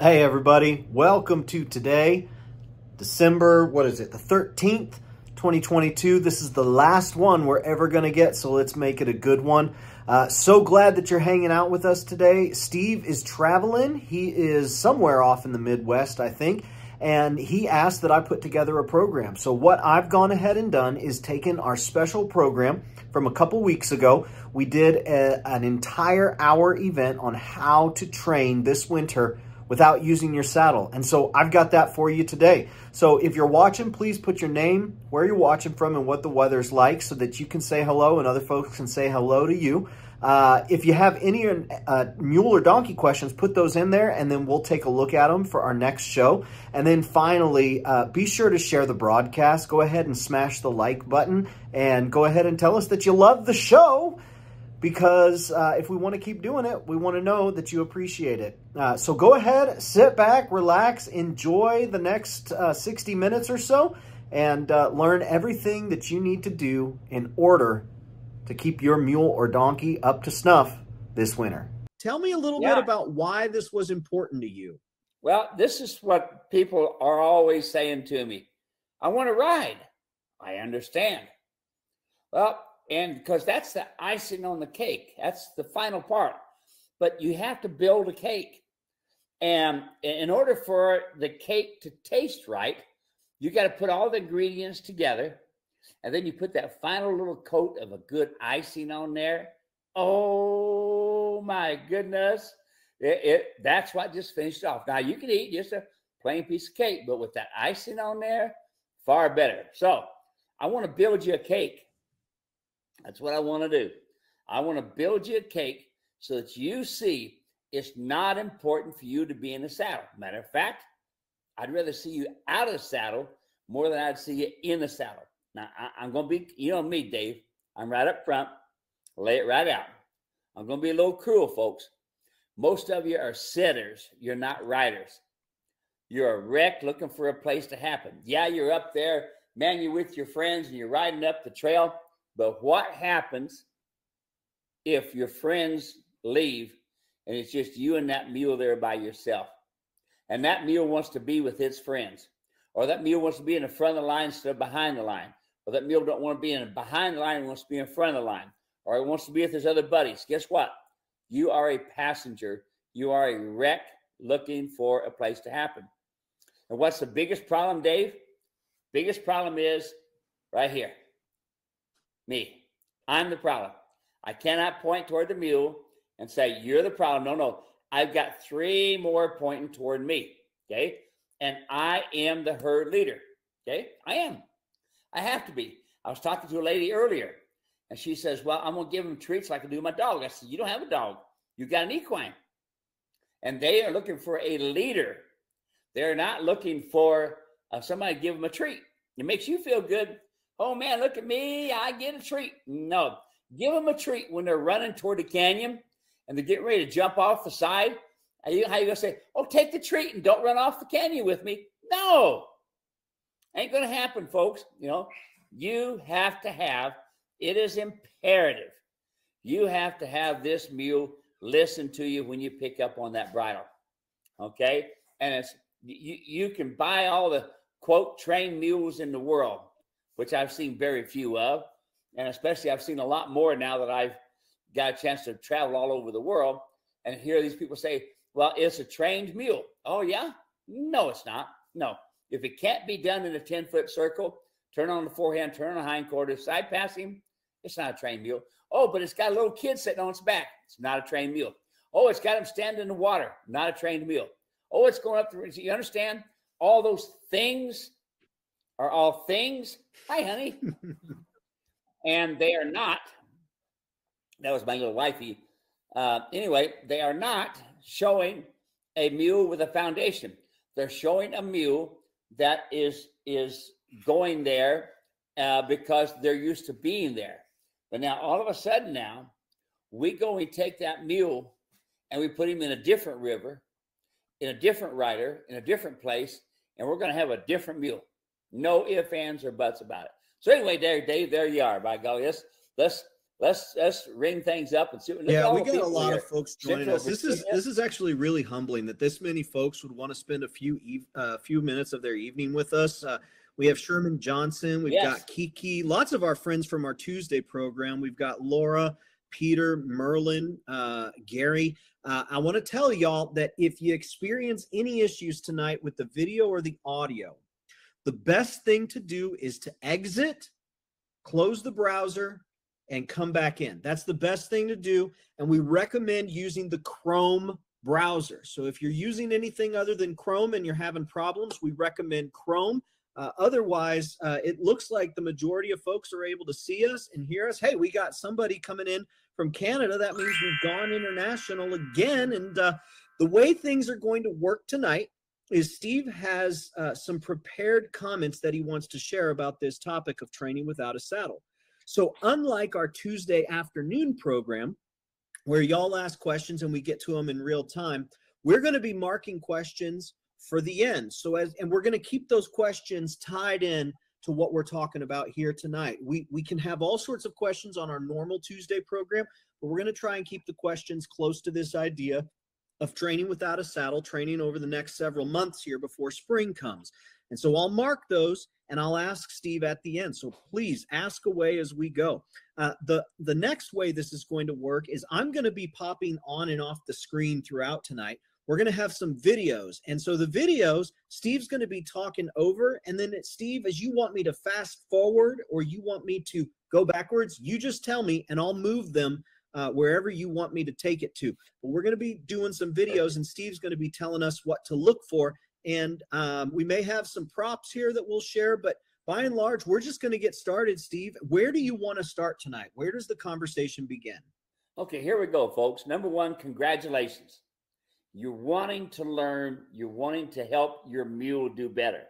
Hey everybody, welcome to today, December, the 13th, 2022. This is the last one we're ever going to get, so let's make it a good one. So glad that you're hanging out with us today. Steve is traveling. He is somewhere off in the Midwest, I think, and he asked that I put together a program. So what I've gone ahead and done is taken our special program from a couple weeks ago. We did an entire hour event on how to train this winter without using your saddle. And so I've got that for you today. So if you're watching, please put your name, where you're watching from, and what the weather's like so that you can say hello and other folks can say hello to you. If you have any mule or donkey questions, put those in there and then we'll take a look at them for our next show. And then finally, be sure to share the broadcast. Go ahead and smash the like button and go ahead and tell us that you love the show. Because if we want to keep doing it, we want to know that you appreciate it. So go ahead, sit back, relax, enjoy the next 60 minutes or so, and learn everything that you need to do in order to keep your mule or donkey up to snuff this winter. Tell me a little bit about why this was important to you. Well, this is what people are always saying to me. I want to ride. I understand. Well, and because that's the icing on the cake. That's the final part. But you have to build a cake. And in order for the cake to taste right, you got to put all the ingredients together. And then you put that final little coat of a good icing on there. Oh, my goodness. That's what just finished off. Now, you can eat just a plain piece of cake, but with that icing on there, far better. So I want to build you a cake. That's what I want to do. I want to build you a cake so that you see it's not important for you to be in the saddle. Matter of fact, I'd rather see you out of the saddle more than I'd see you in the saddle. Now, I'm going to be, you know me, Dave. I'm right up front. Lay it right out. I'm going to be a little cruel, folks. Most of you are sitters. You're not riders. You're a wreck looking for a place to happen. Yeah, you're up there. Man, you're with your friends and you're riding up the trail. But what happens if your friends leave and it's just you and that mule there by yourself? And that mule wants to be with its friends. Or that mule wants to be in the front of the line instead of behind the line. Or that mule don't want to be in the behind the line, it wants to be in front of the line. Or it wants to be with his other buddies. Guess what? You are a passenger. You are a wreck looking for a place to happen. And what's the biggest problem, Dave? Biggest problem is right here. Me. I'm the problem. I cannot point toward the mule and say, you're the problem. No, no. I've got three more pointing toward me. Okay. And I am the herd leader. Okay. I am. I have to be. I was talking to a lady earlier and she says, well, I'm going to give them treats like I do my dog. I said, you don't have a dog. You got an equine. And they are looking for a leader. They're not looking for somebody to give them a treat. It makes you feel good. Oh, man, look at me. I get a treat. No. Give them a treat when they're running toward the canyon and they're getting ready to jump off the side. How you going to say, oh, take the treat and don't run off the canyon with me? No. Ain't going to happen, folks. You know, you have to have, it is imperative. You have to have this mule listen to you when you pick up on that bridle. Okay? And it's you can buy all the, quote, trained mules in the world, which I've seen very few of, and especially I've seen a lot more now that I've got a chance to travel all over the world and hear these people say, well, it's a trained mule. Oh, yeah? No, it's not. No. If it can't be done in a 10-foot circle, turn on the forehand, turn on the hindquarter, side pass him, it's not a trained mule. Oh, but it's got a little kid sitting on its back. It's not a trained mule. Oh, it's got him standing in the water. Not a trained mule. Oh, it's going up the, you understand? All those things are all things. Hi, honey. And they are not. That was my little wifey. Anyway, they are not showing a mule with a foundation. They're showing a mule that is going there because they're used to being there. But now, all of a sudden now, we go and take that mule and we put him in a different river, in a different rider, in a different place, and we're going to have a different mule. No ifs, ands, or buts about it. So anyway, Dave, there you are. By golly, let's let's ring things up and see what. Yeah, we got a lot of folks joining us. This is actually really humbling that this many folks would want to spend a few minutes of their evening with us. We have Sherman Johnson. We've got Kiki. Lots of our friends from our Tuesday program. We've got Laura, Peter, Merlin, Gary. I want to tell y'all that if you experience any issues tonight with the video or the audio, the best thing to do is to exit, close the browser, and come back in. That's the best thing to do. And we recommend using the Chrome browser. So if you're using anything other than Chrome and you're having problems, we recommend Chrome. Otherwise, it looks like the majority of folks are able to see us and hear us. Hey, we got somebody coming in from Canada. That means we've gone international again. And the way things are going to work tonight is Steve has some prepared comments that he wants to share about this topic of training without a saddle. So unlike our Tuesday afternoon program, where y'all ask questions and we get to them in real time, we're going to be marking questions for the end. So and we're going to keep those questions tied in to what we're talking about here tonight. We can have all sorts of questions on our normal Tuesday program, but we're going to try and keep the questions close to this idea of training without a saddle, training over the next several months here before spring comes. And so I'll mark those and I'll ask Steve at the end. So please ask away as we go. The next way this is going to work is I'm going to be popping on and off the screen throughout tonight. We're going to have some videos. And so the videos, Steve's going to be talking over. And then Steve, as you want me to fast forward or you want me to go backwards, you just tell me and I'll move them wherever you want me to take it to. But we're going to be doing some videos and Steve's going to be telling us what to look for. And we may have some props here that we'll share, but by and large, we're just going to get started, Steve. Where do you want to start tonight? Where does the conversation begin? Okay, here we go, folks. Number one, congratulations. You're wanting to learn, you're wanting to help your mule do better.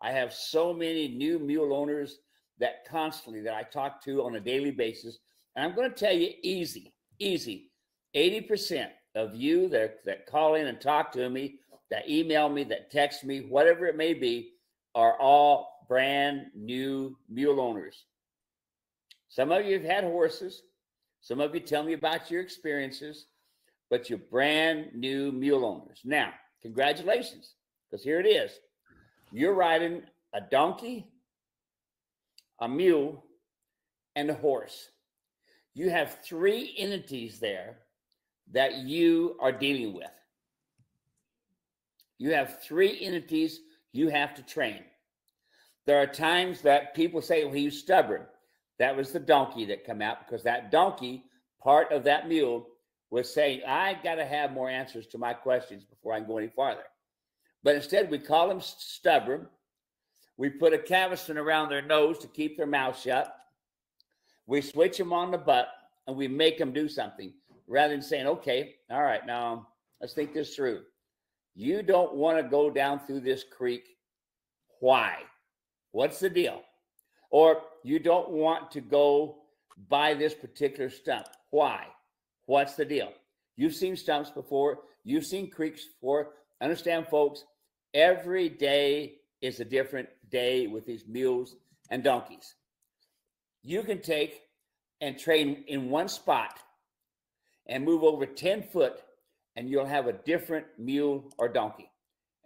I have so many new mule owners that constantly that I talk to on a daily basis. And I'm going to tell you, easy, easy. 80% of you that call in and talk to me, that email me, that text me, whatever it may be, are all brand new mule owners. Some of you have had horses. Some of you tell me about your experiences, but you're brand new mule owners. Now, congratulations, because here it is. You're riding a donkey, a mule, and a horse. You have three entities there that you are dealing with. You have three entities you have to train. There are times that people say, well, he's stubborn. That was the donkey that came out because that donkey, part of that mule, was saying, I got to have more answers to my questions before I can go any farther. But instead, we call them stubborn. We put a cavesson around their nose to keep their mouth shut. We switch them on the butt, and we make them do something rather than saying, okay, all right, now let's think this through. You don't want to go down through this creek. Why? What's the deal? Or you don't want to go by this particular stump. Why? What's the deal? You've seen stumps before. You've seen creeks before. Understand, folks, every day is a different day with these mules and donkeys. You can take and train in one spot and move over 10 foot and you'll have a different mule or donkey.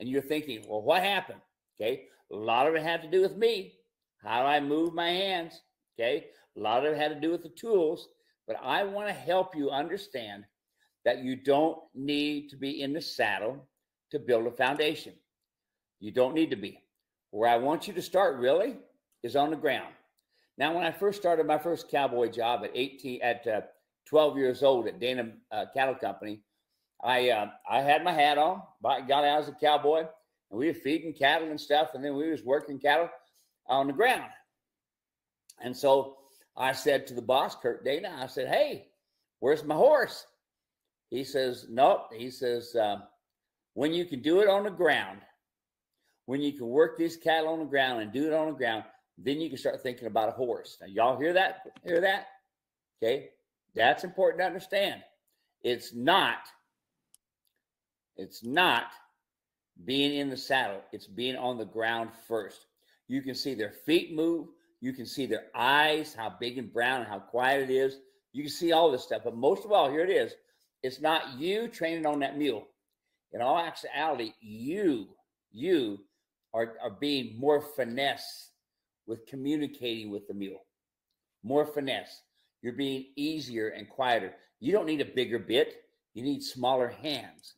And you're thinking, well, what happened? Okay, a lot of it had to do with me. How do I move my hands? Okay, a lot of it had to do with the tools. But I want to help you understand that you don't need to be in the saddle to build a foundation. You don't need to be. Where I want you to start really is on the ground. Now, when I first started my first cowboy job at 12 years old at Dana Cattle Company, I had my hat on, got out as a cowboy, and we were feeding cattle and stuff, and then we was working cattle on the ground. And so I said to the boss, Kurt Dana, I said, hey, where's my horse? He says, nope. He says, when you can do it on the ground, when you can work these cattle on the ground and do it on the ground, then you can start thinking about a horse. Now, y'all hear that? Hear that? Okay, that's important to understand. It's not being in the saddle. It's being on the ground first. You can see their feet move. You can see their eyes, how big and brown and how quiet it is. You can see all this stuff, but most of all, here it is. It's not you training on that mule. In all actuality, you are being more finesse with communicating with the mule. More finesse. You're being easier and quieter. You don't need a bigger bit. You need smaller hands.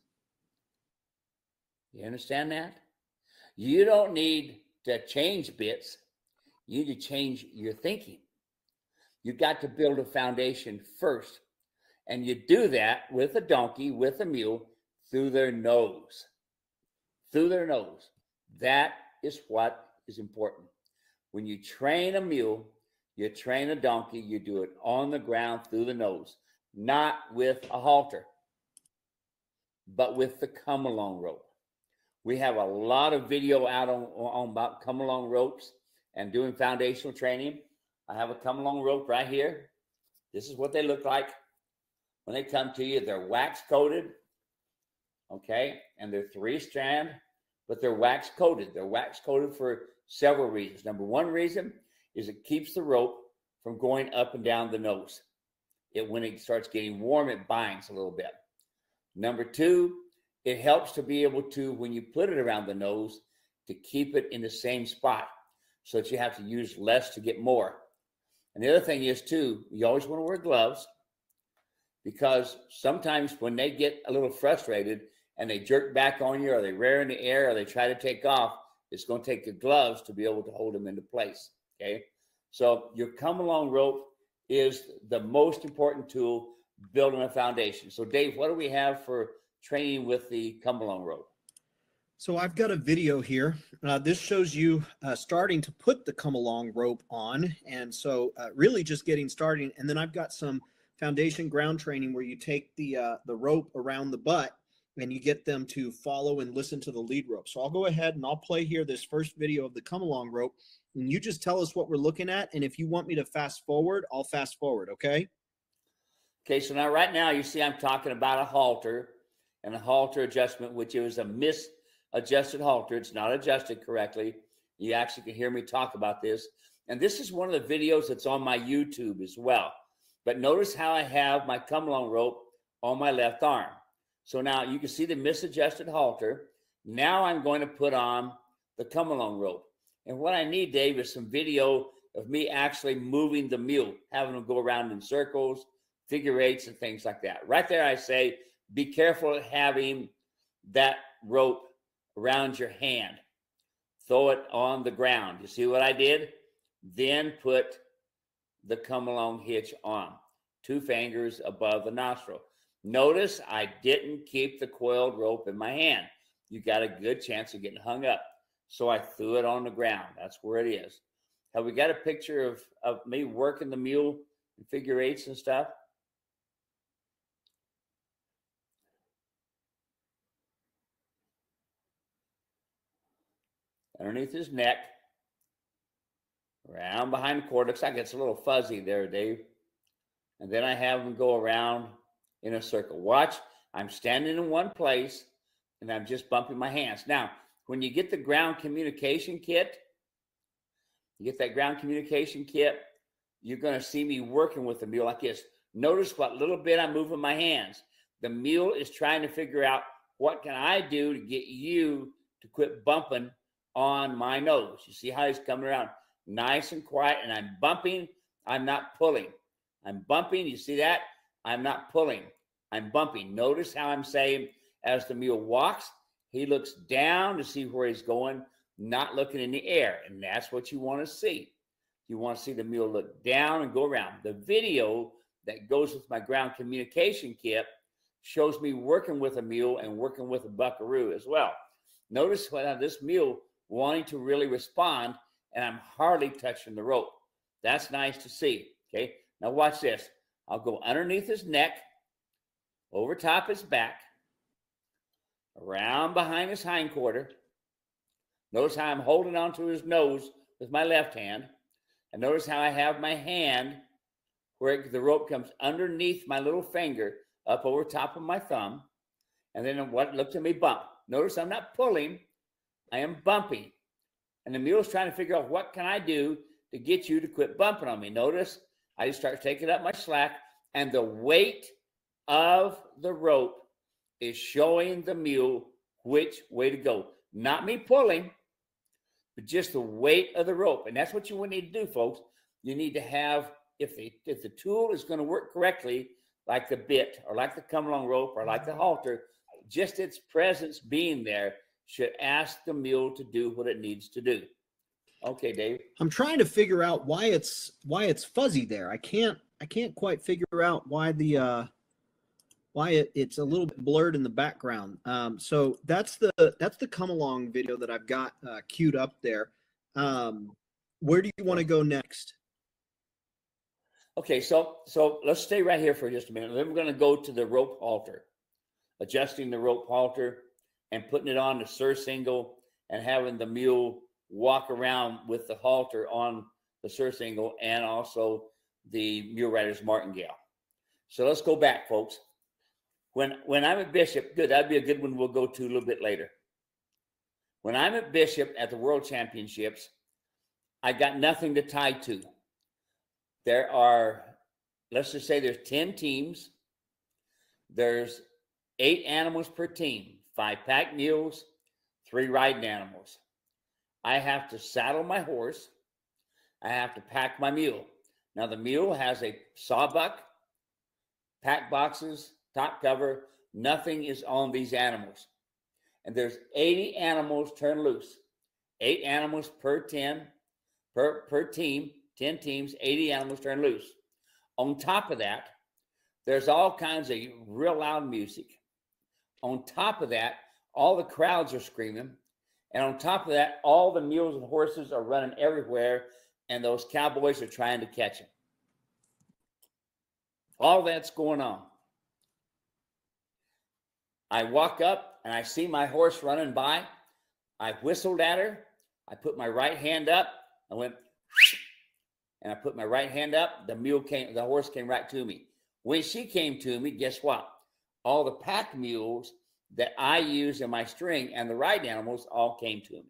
You understand that? You don't need to change bits. You need to change your thinking. You've got to build a foundation first. And you do that with a donkey, with a mule, through their nose. Through their nose. That is what is important. When you train a mule, you train a donkey, you do it on the ground through the nose, not with a halter, but with the come-along rope. We have a lot of video out on about come-along ropes and doing foundational training. I have a come-along rope right here. This is what they look like when they come to you. They're wax coated, okay, and they're 3-strand. But they're wax coated. They're wax coated for several reasons. Number one reason is it keeps the rope from going up and down the nose. When it starts getting warm, it binds a little bit. Number two, it helps to be able to, when you put it around the nose, to keep it in the same spot so that you have to use less to get more. And the other thing is too, you always want to wear gloves because sometimes when they get a little frustrated, and they jerk back on you, or they rear in the air, or they try to take off, it's going to take the gloves to be able to hold them into place, okay? So your come-along rope is the most important tool building a foundation. So, Dave, what do we have for training with the come-along rope? So I've got a video here. This shows you starting to put the come-along rope on, and so really just getting started. And then I've got some foundation ground training where you take the rope around the butt, and you get them to follow and listen to the lead rope. So I'll go ahead and I'll play here this first video of the come-along rope, and you just tell us what we're looking at, and if you want me to fast forward, I'll fast forward, okay? Okay, so now right now you see I'm talking about a halter and a halter adjustment, which is a misadjusted halter. It's not adjusted correctly. You actually can hear me talk about this. And this is one of the videos that's on my YouTube as well. But notice how I have my come-along rope on my left arm. So now you can see the misadjusted halter. Now I'm going to put on the come-along rope. And what I need, Dave, is some video of me actually moving the mule, having them go around in circles, figure eights, and things like that. Right there I say, be careful of having that rope around your hand. Throw it on the ground. You see what I did? Then put the come-along hitch on, 2 fingers above the nostril. Notice I didn't keep the coiled rope in my hand. You got a good chance of getting hung up. So I threw it on the ground. That's where it is. Have we got a picture of me working the mule in figure eights and stuff? Underneath his neck, around behind the cord. Looks like it's a little fuzzy there, Dave. And then I have him go around in a circle. Watch, I'm standing in one place and I'm just bumping my hands. Now, when you get the ground communication kit, you're going to see me working with the mule like this. Notice what little bit I'm moving my hands. The mule is trying to figure out what can I do to get you to quit bumping on my nose. You see how he's coming around nice and quiet, and I'm bumping, I'm not pulling. I'm bumping, you see that? I'm not pulling, I'm bumping. Notice how I'm saying as the mule walks, he looks down to see where he's going, not looking in the air. And that's what you want to see. You want to see the mule look down and go around. The video that goes with my ground communication kit shows me working with a mule and working with a buckaroo as well. Notice how this mule wanting to really respond, and I'm hardly touching the rope. That's nice to see, okay? Now watch this. I'll go underneath his neck, over top his back, around behind his hindquarter. Notice how I'm holding onto his nose with my left hand. And notice how I have my hand where the rope comes underneath my little finger, up over top of my thumb. And then what looks at me bump. Notice I'm not pulling, I am bumping. And the mule's trying to figure out what can I do to get you to quit bumping on me. Notice I just start taking up my slack. and the weight of the rope is showing the mule which way to go. Not me pulling, but just the weight of the rope. And that's what you need to do, folks. You need to have, if the tool is going to work correctly, like the bit or like the come-along rope or like the halter, just its presence being there should ask the mule to do what it needs to do. Okay, Dave. I'm trying to figure out why it's fuzzy there. I can't quite figure out why the why it's a little bit blurred in the background. So that's the come-along video that I've got queued up there. Where do you want to go next? Okay, so let's stay right here for just a minute. Then we're going to go to the rope halter, adjusting the rope halter and putting it on the surcingle and having the mule walk around with the halter on the surcingle and also the Mule Rider's Martingale. So let's go back, folks. When I'm at Bishop, good, that'd be a good one we'll go to a little bit later. When I'm at Bishop at the World Championships, I got nothing to tie to. There are, let's just say there's 10 teams. There's 8 animals per team, 5 pack mules, 3 riding animals. I have to saddle my horse. I have to pack my mule. Now the mule has a sawbuck, pack boxes, top cover. Nothing is on these animals. And there's 80 animals turn loose. 8 animals per team. 10 teams, 80 animals turn loose. On top of that, there's all kinds of real loud music. On top of that, all the crowds are screaming. And on top of that, all the mules and horses are running everywhere, and those cowboys are trying to catch them. All that's going on. I walk up, and I see my horse running by. I whistled at her. I put my right hand up. I went... And I put my right hand up, the horse came right to me. When she came to me, guess what? All the pack mules that I use in my string and the riding animals all came to me.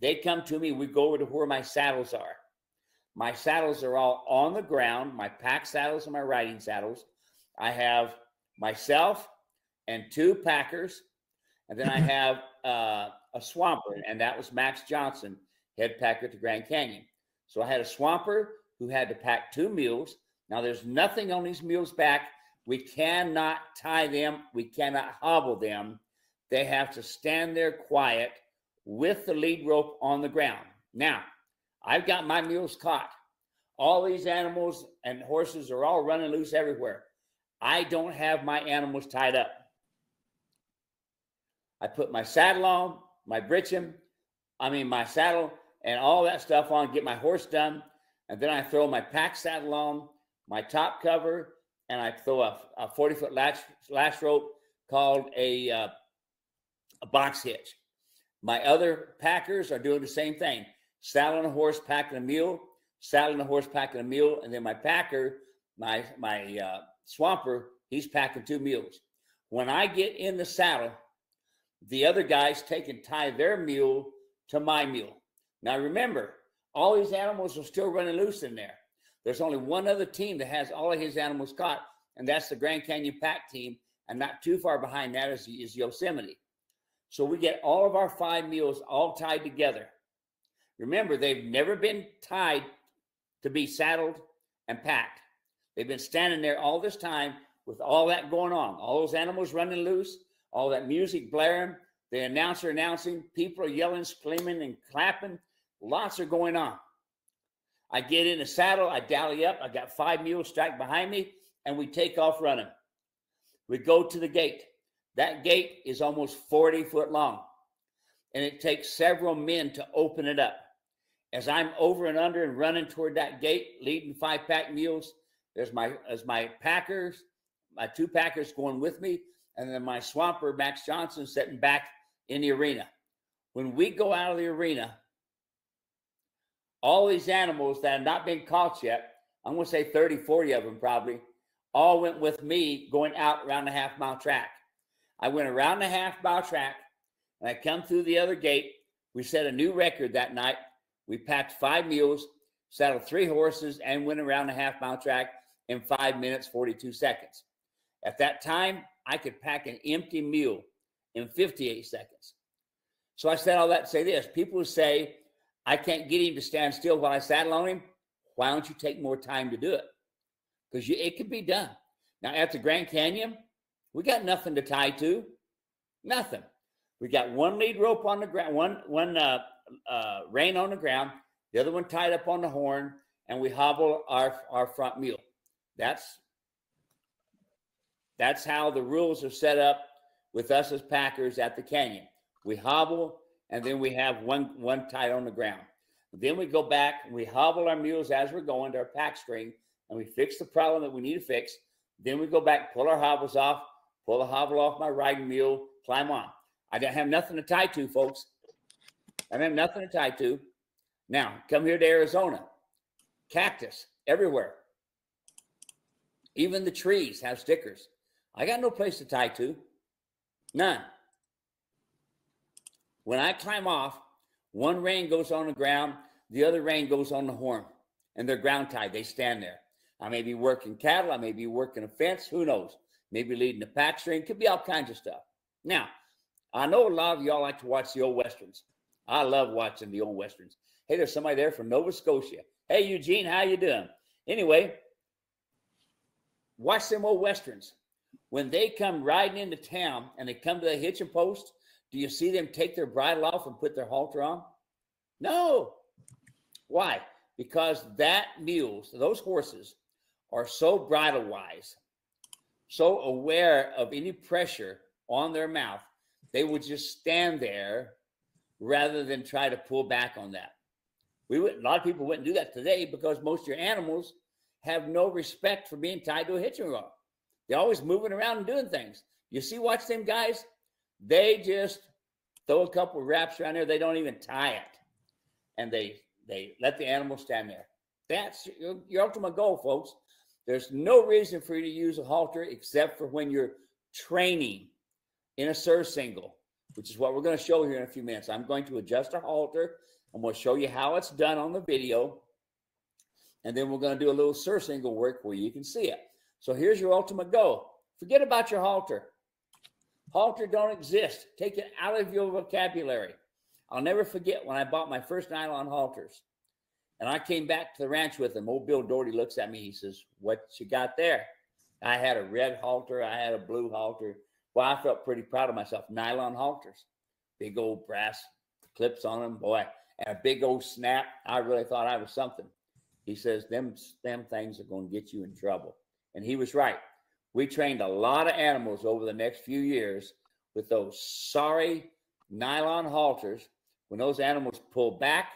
They come to me, we go over to where my saddles are. My saddles are all on the ground, my pack saddles and my riding saddles. I have myself and 2 packers, and then I have a swamper, and that was Max Johnson, head packer at the Grand Canyon. So I had a swamper who had to pack 2 mules. Now there's nothing on these mules' back. We cannot tie them. We cannot hobble them. They have to stand there quiet with the lead rope on the ground. Now, I've got my mules caught. All these animals and horses are all running loose everywhere. I don't have my animals tied up. I put my saddle on, my saddle, and all that stuff on, get my horse done, and then I throw my pack saddle on, my top cover, and I throw a 40-foot lash rope called a box hitch. My other packers are doing the same thing, saddling a horse, packing a mule, saddling a horse, packing a mule, and then my packer, my swamper, he's packing 2 mules. When I get in the saddle, the other guys take and tie their mule to my mule. Now, remember, all these animals are still running loose in there. There's only one other team that has all of his animals caught, and that's the Grand Canyon Pack team, and not too far behind that is Yosemite. So we get all of our 5 mules all tied together. Remember, they've never been tied to be saddled and packed. They've been standing there all this time with all that going on, all those animals running loose, all that music blaring, the announcer announcing, people are yelling, screaming, and clapping. Lots are going on. I get in the saddle, I dally up, I got 5 mules stacked behind me, and we take off running. We go to the gate. That gate is almost 40-foot long, and it takes several men to open it up. As I'm over and under and running toward that gate, leading 5-pack mules, there's my packers, my 2 packers going with me, and then my swamper, Max Johnson, sitting back in the arena. When we go out of the arena, all these animals that have not been caught yet, I'm going to say 30, 40 of them probably, all went with me going out around the half-mile track. I went around the half-mile track, and I come through the other gate. We set a new record that night. We packed 5 mules, saddled 3 horses, and went around the half-mile track in 5 minutes, 42 seconds. At that time, I could pack an empty mule in 58 seconds. So I said all that to say this. People who say, I can't get him to stand still while I saddle on him, why don't you take more time to do it? Because it could be done. Now, at the Grand Canyon, we got nothing to tie to. Nothing. We got one lead rope on the ground, one rein on the ground, the other one tied up on the horn, and we hobble our front mule. That's how the rules are set up with us as packers at the canyon. We hobble, and then we have one tied on the ground. Then we go back, and we hobble our mules as we're going to our pack string, and we fix the problem that we need to fix. Then we go back, pull our hobbles off, pull the hobble off my riding mule, climb on. I don't have nothing to tie to, folks. I have nothing to tie to. Now, come here to Arizona. Cactus everywhere. Even the trees have stickers. I got no place to tie to. None. When I climb off, one rein goes on the ground, the other rein goes on the horn, and they're ground tied. They stand there. I may be working cattle. I may be working a fence. Who knows? Maybe leading a pack string. Could be all kinds of stuff. Now, I know a lot of y'all like to watch the old Westerns. I love watching the old Westerns. Hey, there's somebody there from Nova Scotia. Hey, Eugene, how you doing? Anyway, watch them old Westerns. When they come riding into town and they come to the hitching post, do you see them take their bridle off and put their halter on? No. Why? Because those horses are so bridle wise, so aware of any pressure on their mouth, they would just stand there rather than try to pull back on that. A lot of people wouldn't do that today because most of your animals have no respect for being tied to a hitching rope. They're always moving around and doing things. Watch them guys. They just throw a couple of wraps around there. They don't even tie it. And they let the animal stand there. That's your ultimate goal, folks. There's no reason for you to use a halter except for when you're training in a surcingle, which is what we're going to show here in a few minutes. I'm going to adjust our halter. I'm going to show you how it's done on the video. And then we're going to do a little surcingle work where you can see it. So here's your ultimate goal. Forget about your halter. Halter don't exist. Take it out of your vocabulary. I'll never forget when I bought my first nylon halters. And I came back to the ranch with them. Old Bill Doherty looks at me. He says, what you got there? I had a red halter. I had a blue halter. Well, I felt pretty proud of myself. Nylon halters. Big old brass clips on them. Boy, and a big old snap. I really thought I was something. He says, them things are going to get you in trouble. And he was right. We trained a lot of animals over the next few years with those sorry nylon halters. When those animals pulled back,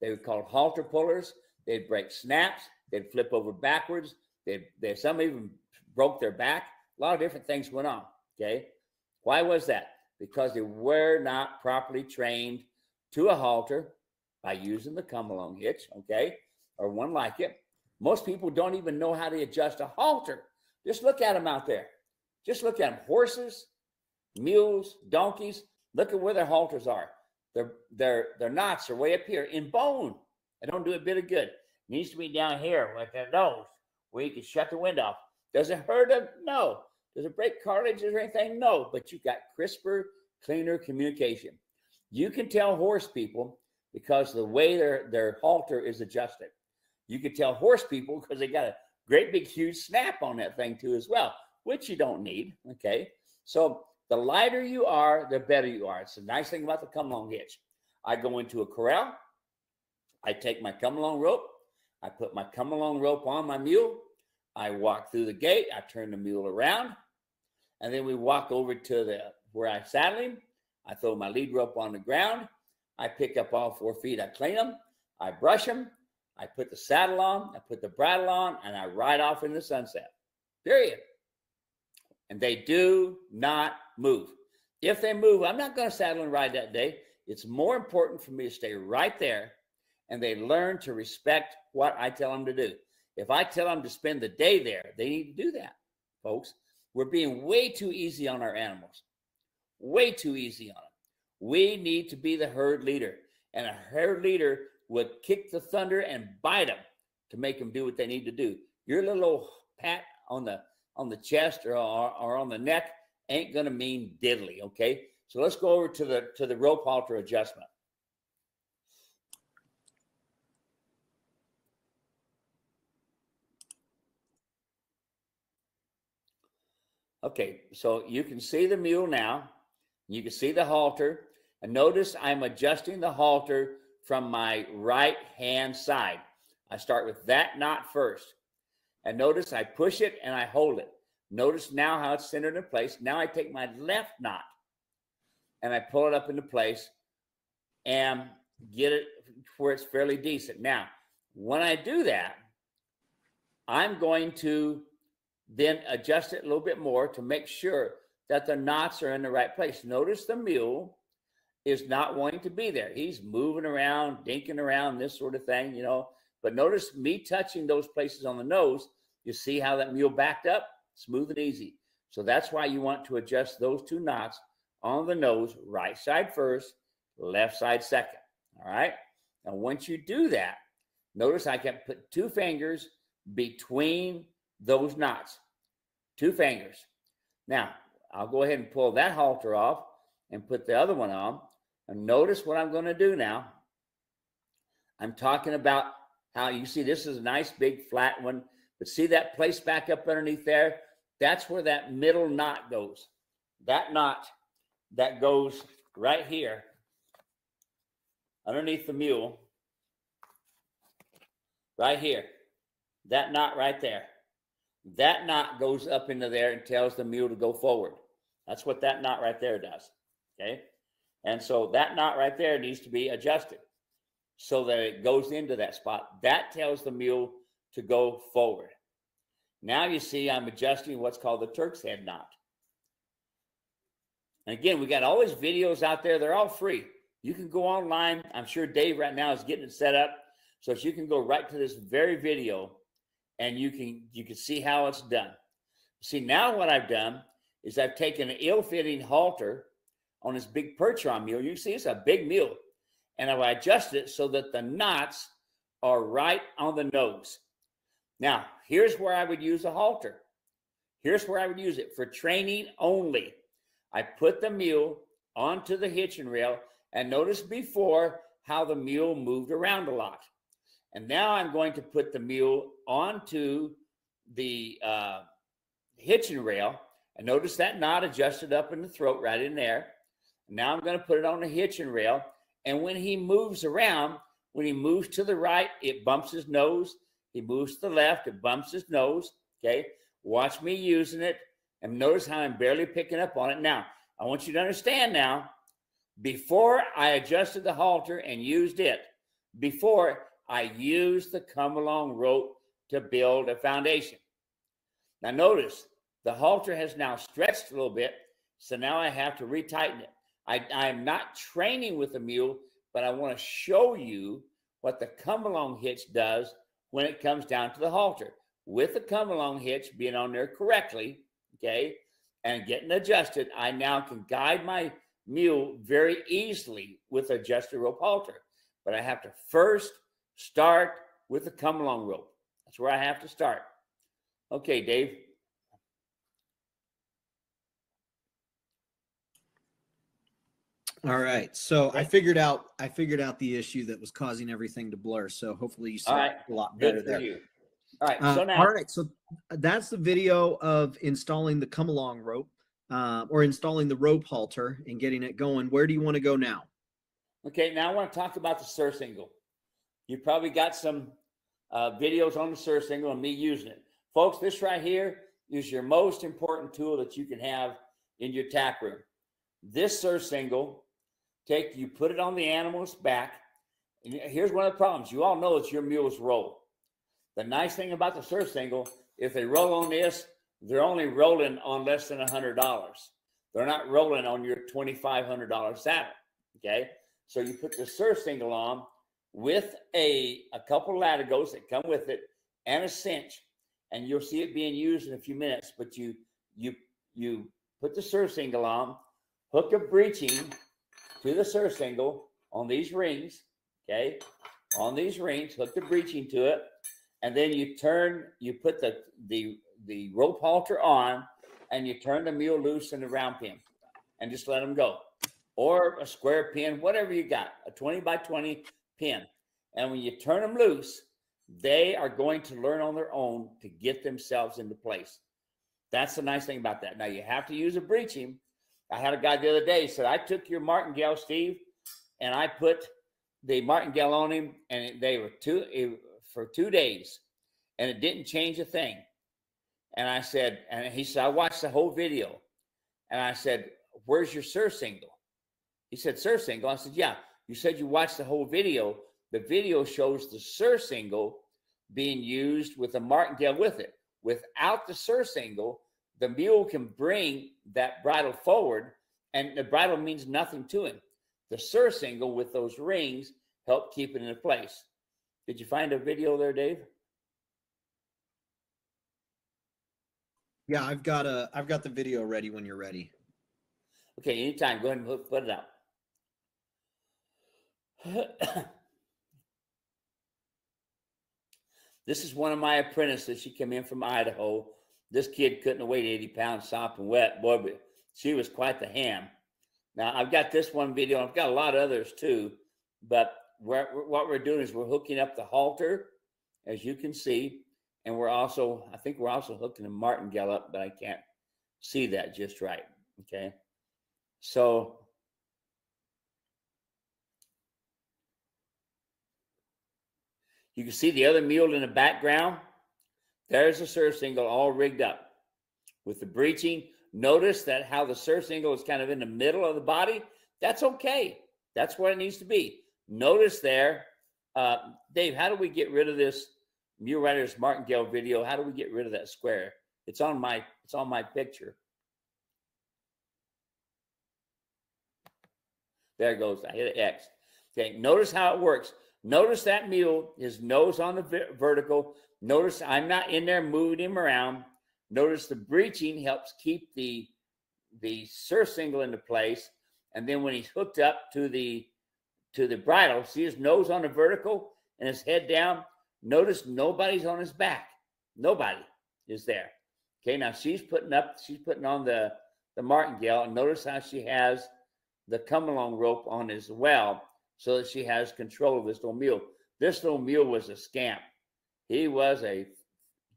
they were called halter pullers. They'd break snaps. They'd flip over backwards. Some even broke their back. A lot of different things went on, okay? Why was that? Because they were not properly trained to a halter by using the come-along hitch, okay, or one like it. Most people don't even know how to adjust a halter. Just look at them out there. Just look at them. Horses, mules, donkeys. Look at where their halters are. Their knots are way up here in bone. They don't do a bit of good. It needs to be down here with their nose where you can shut the wind off. Does it hurt them? No. Does it break cartilage or anything? No. But you've got crisper, cleaner communication. You can tell horse people because the way their halter is adjusted. You could tell horse people because they got a great big huge snap on that thing too as well, which you don't need, okay? So the lighter you are, the better you are. It's the nice thing about the come-along hitch. I go into a corral. I take my come-along rope. I put my come-along rope on my mule. I walk through the gate. I turn the mule around. And then we walk over to where I saddle him. I throw my lead rope on the ground. I pick up all 4 feet. I clean them. I brush them. I put the saddle on, I put the bridle on, and I ride off in the sunset, period. And they do not move. If they move, I'm not going to saddle and ride that day. It's more important for me to stay right there, and they learn to respect what I tell them to do. If I tell them to spend the day there, they need to do that, folks. We're being way too easy on our animals, way too easy on them. We need to be the herd leader, and a herd leader would kick the thunder and bite them to make them do what they need to do. Your little old pat on the chest or on the neck ain't going to mean diddly. Okay. So let's go over to the rope halter adjustment. Okay, so you can see the mule now. You can see the halter. And notice I'm adjusting the halter from my right-hand side. I start with that knot first. And notice I push it and I hold it. Notice now how it's centered in place. Now I take my left knot and I pull it up into place and get it where it's fairly decent. Now, when I do that, I'm going to then adjust it a little bit more to make sure that the knots are in the right place. Notice the mule is not wanting to be there. He's moving around, dinking around, this sort of thing, you know. But notice me touching those places on the nose. You see how that mule backed up? Smooth and easy. So that's why you want to adjust those two knots on the nose, right side first, left side second. All right. Now, once you do that, notice I can put two fingers between those knots, two fingers. Now, I'll go ahead and pull that halter off and put the other one on. And notice what I'm going to do now. I'm talking about how you see this is a nice big flat one, but see that place back up underneath there? That's where that middle knot goes. That knot that goes right here underneath the mule, right here, that knot right there. That knot goes up into there and tells the mule to go forward. That's what that knot right there does. Okay. And so that knot right there needs to be adjusted so that it goes into that spot. That tells the mule to go forward. Now you see I'm adjusting what's called the Turk's head knot. And again, we got all these videos out there. They're all free. You can go online. I'm sure Dave right now is getting it set up. So you can go right to this very video and you can see how it's done. See, now what I've done is I've taken an ill-fitting halter on this big Percheron mule. You see, it's a big mule. And I've adjusted it so that the knots are right on the nose. Now, here's where I would use a halter. Here's where I would use it for training only. I put the mule onto the hitching rail and notice before how the mule moved around a lot. And now I'm going to put the mule onto the hitching rail. And notice that knot adjusted up in the throat right in there. Now I'm going to put it on the hitching rail. And when he moves around, when he moves to the right, it bumps his nose. He moves to the left, it bumps his nose. Okay. Watch me using it. And notice how I'm barely picking up on it. Now, I want you to understand now, before I adjusted the halter and used it, before I used the come-along rope to build a foundation. Now notice, the halter has now stretched a little bit, so now I have to retighten it. I'm not training with the mule, but I want to show you what the come-along hitch does when it comes down to the halter. With the come-along hitch being on there correctly, okay, and getting adjusted, I now can guide my mule very easily with adjusted rope halter. But I have to first start with the come-along rope. That's where I have to start. Okay, Dave. All right. So okay. I figured out the issue that was causing everything to blur. So hopefully you saw a lot better there. You. All right. So now. All right. So that's the video of installing the come-along rope or installing the rope halter and getting it going. Where do you want to go now? Okay. Now I want to talk about the surcingle. You probably got some videos on the surcingle and me using it. Folks, this right here is your most important tool that you can have in your tack room. This surcingle, you put it on the animal's back. And here's one of the problems. You all know it's your mules roll. The nice thing about the surcingle, if they roll on this, they're only rolling on less than $100. They're not rolling on your $2,500 saddle, okay? So you put the surcingle on with a couple latigos that come with it and a cinch, and you'll see it being used in a few minutes. But you put the surcingle on, hook a breeching to the surcingle on these rings, okay? On these rings, hook the breeching to it, and then you put the the rope halter on and you turn the mule loose in the round pin and just let them go, or a square pin, whatever you got, a 20 by 20 pin. And when you turn them loose, they are going to learn on their own to get themselves into place. That's the nice thing about that. Now, you have to use a breeching. I had a guy the other day said, I took your martingale, Steve, and I put the martingale on him, and they were for 2 days, and it didn't change a thing. And I said, and he said, I watched the whole video. And I said, where's your surcingle? He said, surcingle? I said, yeah. You said you watched the whole video. The video shows the surcingle being used with a martingale with it. Without the surcingle, the mule can bring that bridle forward, and the bridle means nothing to him. The surcingle with those rings help keep it in place. Did you find a video there, Dave? Yeah, I've got the video ready when you're ready. Okay, anytime. Go ahead and put it out. This is one of my apprentices. She came in from Idaho. This kid couldn't have weighed 80 pounds, sopping wet. Boy, but she was quite the ham. Now, I've got this one video. I've got a lot of others, too. But what we're doing is we're hooking up the halter, as you can see. And we're also, I think we're also hooking the martingale up, but I can't see that just right. Okay. So you can see the other mule in the background. There's the surcingle all rigged up with the breeching. Notice that how the surcingle is kind of in the middle of the body. That's okay. That's where it needs to be. Notice there, Dave, how do we get rid of this Mule Rider's Martingale video? How do we get rid of that square? It's on my picture. There it goes. I hit an X. Okay, notice how it works. Notice that mule, his nose on the vertical. Notice I'm not in there moving him around. Notice the breeching helps keep the surcingle into place. And then when he's hooked up to the bridle, see his nose on the vertical and his head down. Notice nobody's on his back. Nobody is there. Okay, now she's putting on the martingale, and notice how she has the come-along rope on as well, so that she has control of this little mule. This little mule was a scamp. He was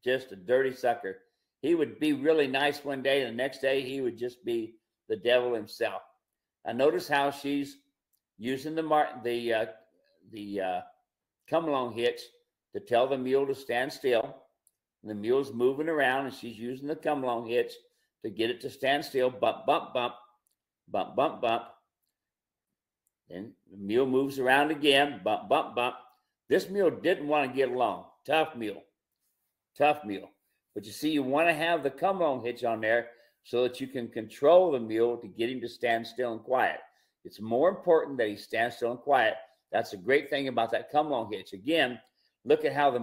just a dirty sucker. He would be really nice one day, and the next day he would just be the devil himself. Now notice how she's using the come-along hitch to tell the mule to stand still. And the mule's moving around, and she's using the come-along hitch to get it to stand still. Bump, bump, bump, bump, bump, bump. Then the mule moves around again. Bump, bump, bump. This mule didn't want to get along. Tough mule. Tough mule. But you see, you want to have the come-along hitch on there so that you can control the mule to get him to stand still and quiet. It's more important that he stands still and quiet. That's a great thing about that come-along hitch. Again, look at how the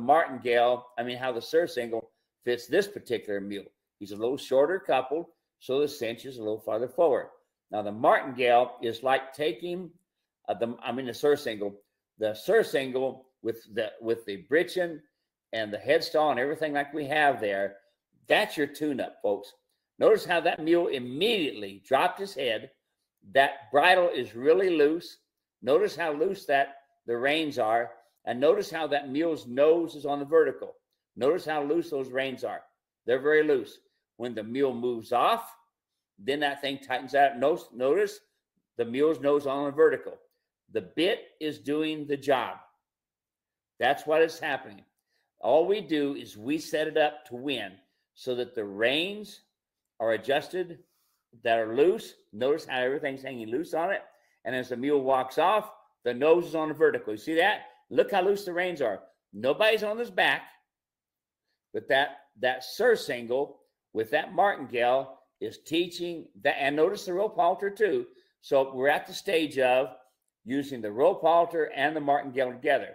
surcingle fits this particular mule. He's a little shorter coupled, so the cinch is a little farther forward. Now, the martingale is like taking the surcingle. The surcingle with the breeching and the headstall and everything like we have there, that's your tune-up, folks. Notice how that mule immediately dropped his head. That bridle is really loose. Notice how loose the reins are. And notice how that mule's nose is on the vertical. Notice how loose those reins are. They're very loose. When the mule moves off, then that thing tightens out. Notice the mule's nose on the vertical. The bit is doing the job. That's what is happening. All we do is we set it up to win so that the reins are adjusted, that are loose. Notice how everything's hanging loose on it. And as the mule walks off, the nose is on the vertical. You see that? Look how loose the reins are. Nobody's on his back, but that surcingle with that martingale is teaching that. And notice the rope halter too. So we're at the stage of using the rope halter and the martingale together.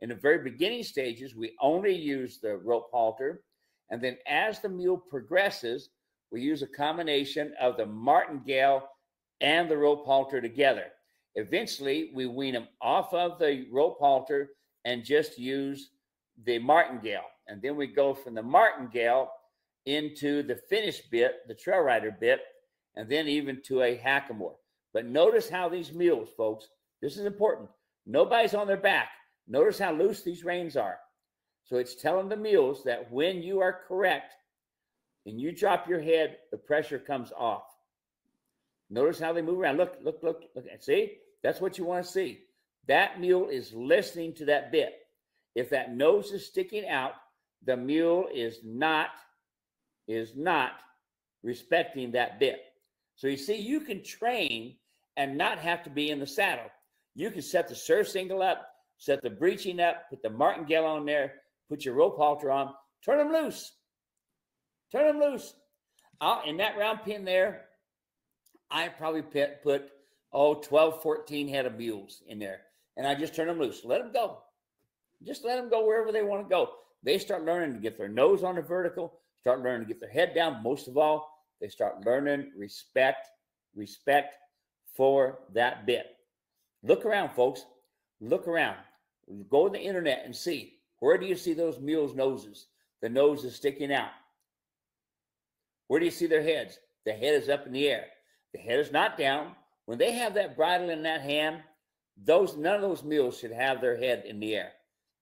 In the very beginning stages, we only use the rope halter. And then as the mule progresses, we use a combination of the martingale and the rope halter together. Eventually, we wean them off of the rope halter and just use the martingale. And then we go from the martingale into the finish bit, the trail rider bit, and then even to a hackamore. But notice how these mules, folks, this is important. Nobody's on their back. Notice how loose these reins are. So it's telling the mules that when you are correct and you drop your head, the pressure comes off. Notice how they move around. Look, look, look, look. See? That's what you want to see. That mule is listening to that bit. If that nose is sticking out, the mule is not respecting that bit. So you see, you can train and not have to be in the saddle. You can set the surcingle up, set the breeching up, put the martingale on there, put your rope halter on, turn them loose. Turn them loose. In that round pin there, I probably put 12, 14 head of mules in there. And I just turn them loose. Let them go. Just let them go wherever they want to go. They start learning to get their nose on the vertical, start learning to get their head down. Most of all, they start learning respect for that bit. Look around, folks. Look around. Go to the internet and see. Where do you see those mules' noses? The nose is sticking out. Where do you see their heads? The head is up in the air. The head is not down. When they have that bridle in that hand, none of those mules should have their head in the air.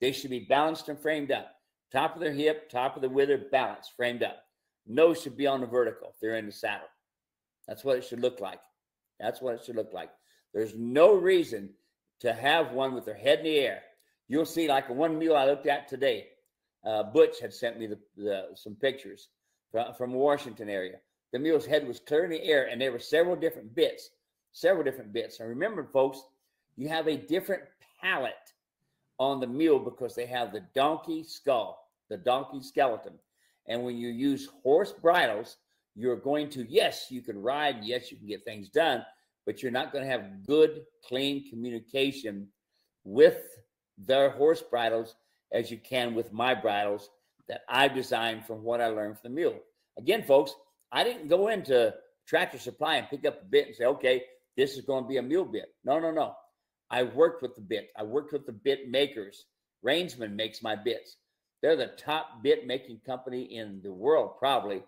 They should be balanced and framed up. Top of their hip, top of the wither, balanced, framed up. Nose should be on the vertical if they're in the saddle. That's what it should look like. That's what it should look like. There's no reason to have one with their head in the air. You'll see, like one mule I looked at today, Butch had sent me some pictures from Washington area. The mule's head was clear in the air, and there were several different bits. And remember, folks, you have a different palate on the mule because they have the donkey skull, the donkey skeleton. And when you use horse bridles, you're going to, yes, you can ride, yes, you can get things done, but you're not going to have good, clean communication with their horse bridles as you can with my bridles that I've designed from what I learned from the mule. Again, folks, I didn't go into Tractor Supply and pick up a bit and say, okay, this is going to be a mule bit. No, no, no. I worked with the bit. I worked with the bit makers. Rangeman makes my bits. They're the top bit making company in the world, probably.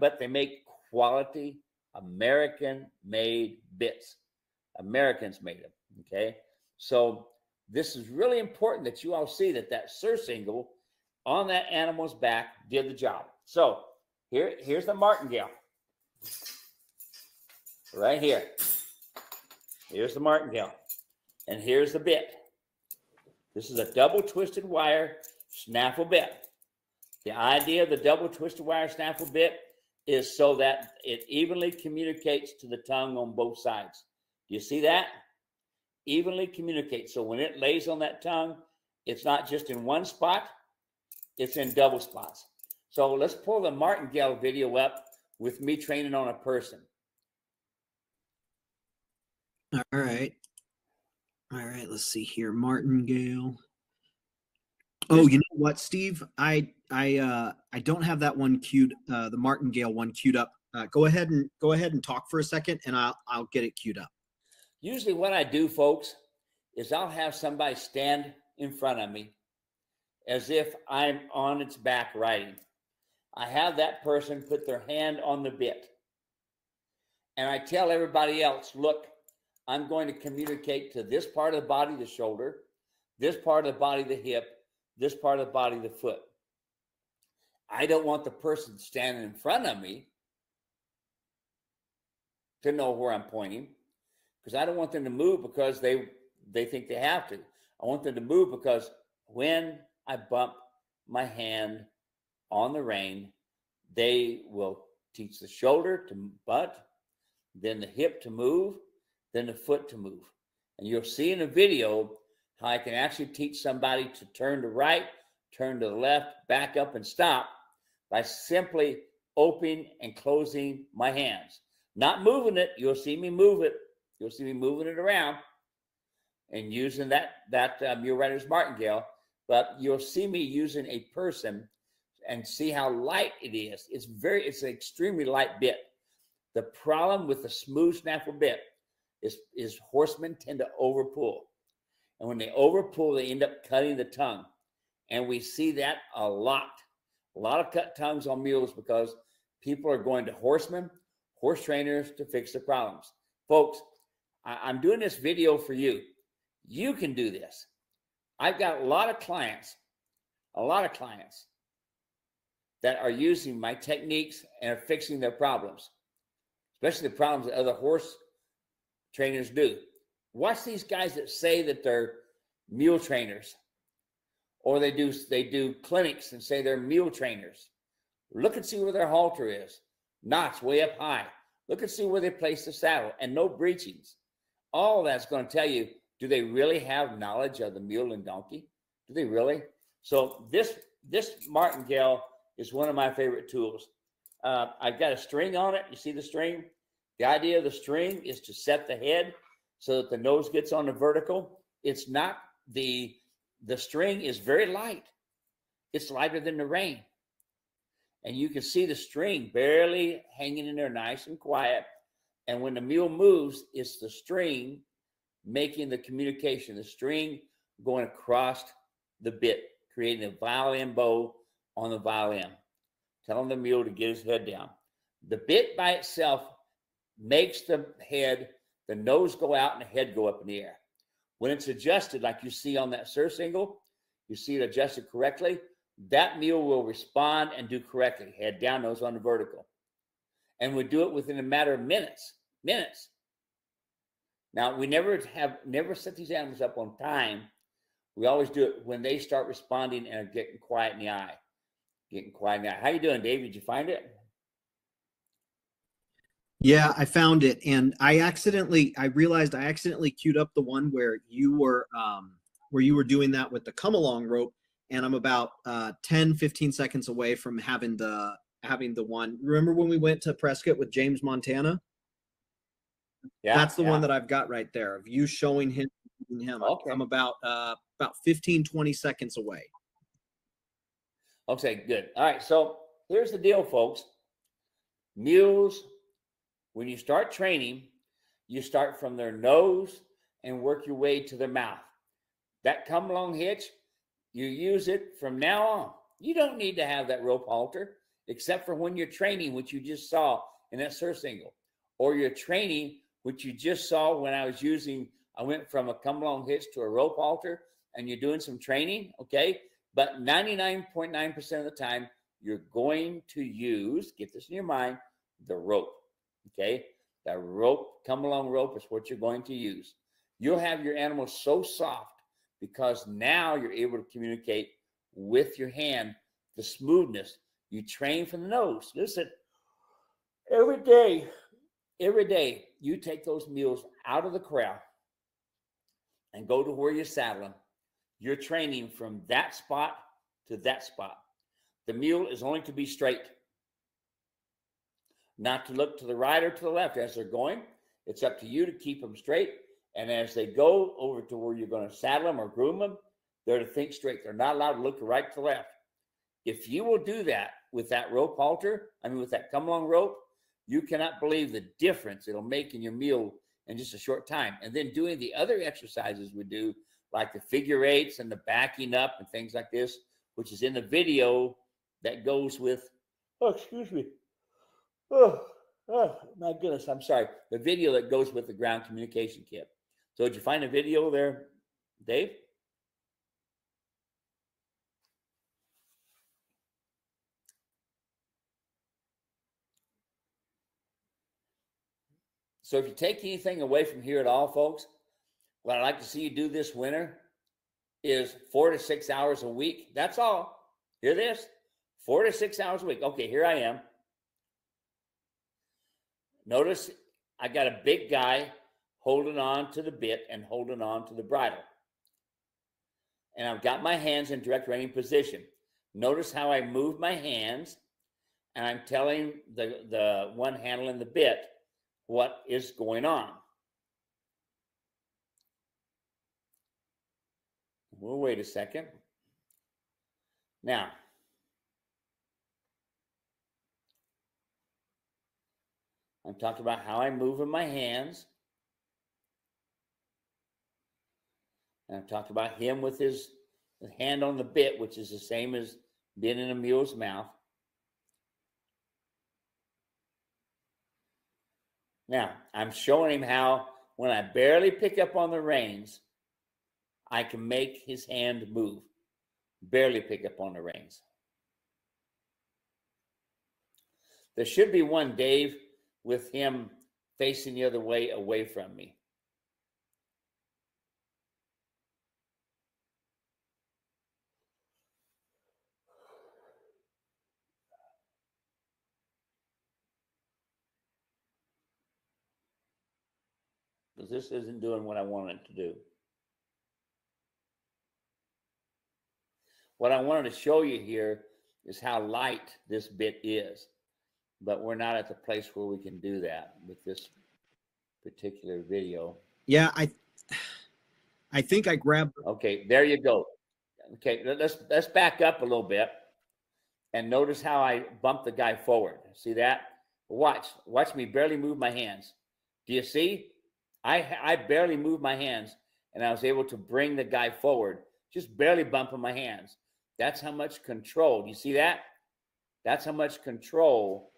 But they make quality American-made bits. Americans made them, okay? So this is really important that you all see that surcingle on that animal's back did the job. So here's the martingale. Right here. Here's the martingale. And here's the bit. This is a double twisted wire snaffle bit. The idea of the double twisted wire snaffle bit is so that it evenly communicates to the tongue on both sides. Do you see that? Evenly communicates. So when it lays on that tongue, it's not just in one spot, it's in double spots. So let's pull the martingale video up with me training on a person. All right. All right, let's see here. Martingale. Oh, you know what, Steve? I don't have that one queued, the martingale one queued up. Go ahead and talk for a second, and I'll get it queued up. Usually, what I do, folks, is I'll have somebody stand in front of me, as if I'm on its back riding. I have that person put their hand on the bit, and I tell everybody else, look. I'm going to communicate to this part of the body, the shoulder, this part of the body, the hip, this part of the body, the foot. I don't want the person standing in front of me to know where I'm pointing because I don't want them to move because they think they have to. I want them to move because when I bump my hand on the rein, they will teach the shoulder to butt, then the hip to move, then the foot to move. And you'll see in the video how I can actually teach somebody to turn to right, turn to the left, back up and stop by simply opening and closing my hands. Not moving it, you'll see me move it. You'll see me moving it around and using that Mule Rider's Martingale, but you'll see me using a person and see how light it is. It's an extremely light bit. The problem with the smooth snaffle bit is horsemen tend to overpull. And when they overpull, they end up cutting the tongue. And we see that a lot. A lot of cut tongues on mules because people are going to horsemen, horse trainers to fix their problems. Folks, I'm doing this video for you. You can do this. I've got a lot of clients that are using my techniques and are fixing their problems, especially the problems that other horse trainers do. Watch these guys that say that they're mule trainers, or they do clinics and say they're mule trainers. Look and see where their halter is. Knots way up high. Look and see where they place the saddle and no breechings. All that's going to tell you, do they really have knowledge of the mule and donkey? Do they really? So this martingale is one of my favorite tools. I've got a string on it. You see the string? The idea of the string is to set the head so that the nose gets on the vertical. It's not the string is very light. It's lighter than the rein. And you can see the string barely hanging in there, nice and quiet. And when the mule moves, it's the string making the communication, the string going across the bit, creating a violin bow on the violin, telling the mule to get his head down. The bit by itself makes the head, the nose go out and the head go up in the air. When it's adjusted, like you see on that surcingle, you see it adjusted correctly, that mule will respond and do correctly, head down, nose on the vertical. And we do it within a matter of minutes. Now, we never set these animals up on time. We always do it when they start responding and getting quiet in the eye. Getting quiet in the eye. How you doing, Dave? Did you find it? Yeah, I found it. And I realized I accidentally queued up the one where you were doing that with the come-along rope. And I'm about 10, 15 seconds away from having the one. Remember when we went to Prescott with James Montana? Yeah, that's the one that I've got right there of you showing him. Okay. I'm about 15, 20 seconds away. Okay, good. All right. So here's the deal, folks. Mules, when you start training, you start from their nose and work your way to their mouth. That come-along hitch, you use it from now on. You don't need to have that rope halter, except for when you're training, which you just saw in that surcingle, or you're training, which you just saw when I was using, I went from a come-along hitch to a rope halter, and you're doing some training, okay? But 99.9% of the time, you're going to use, get this in your mind, the rope, okay? The rope, come-along rope is what you're going to use. You'll have your animal so soft because now you're able to communicate with your hand, the smoothness. You train from the nose. Listen, every day you take those mules out of the corral and go to where you saddle them. You're training from that spot to that spot. The mule is only to be straight, not to look to the right or to the left as they're going. It's up to you to keep them straight. And as they go over to where you're going to saddle them or groom them, they're to think straight. They're not allowed to look right to left. If you will do that with that rope halter, with that come-along rope, you cannot believe the difference it'll make in your mule in just a short time. And then doing the other exercises we do, like the figure eights and the backing up and things like this, which is in the video that goes with, oh, excuse me. Oh, my goodness, I'm sorry. The video that goes with the ground communication kit. So did you find a video there, Dave? So if you take anything away from here at all, folks, what I'd like to see you do this winter is 4 to 6 hours a week. That's all. Hear this? 4 to 6 hours a week. Okay, here I am. Notice I got a big guy holding on to the bit and holding on to the bridle. And I've got my hands in direct reining position. Notice how I move my hands and I'm telling the one handling the bit what is going on. We'll wait a second. Now, I'm talking about how I move in my hands. And I've talked about him with his hand on the bit, which is the same as then in the mule's mouth. Now, I'm showing him how when I barely pick up on the reins, I can make his hand move. Barely pick up on the reins. There should be one, Dave, with him facing the other way away from me. Because this isn't doing what I want it to do. What I wanted to show you here is how light this bit is. But we're not at the place where we can do that with this particular video. Yeah, I think I grabbed. Okay, there you go. Okay, let's back up a little bit and notice how I bumped the guy forward. See that? Watch me barely move my hands. Do you see? I barely moved my hands, and I was able to bring the guy forward, just barely bumping my hands. That's how much control. You see that? That's how much control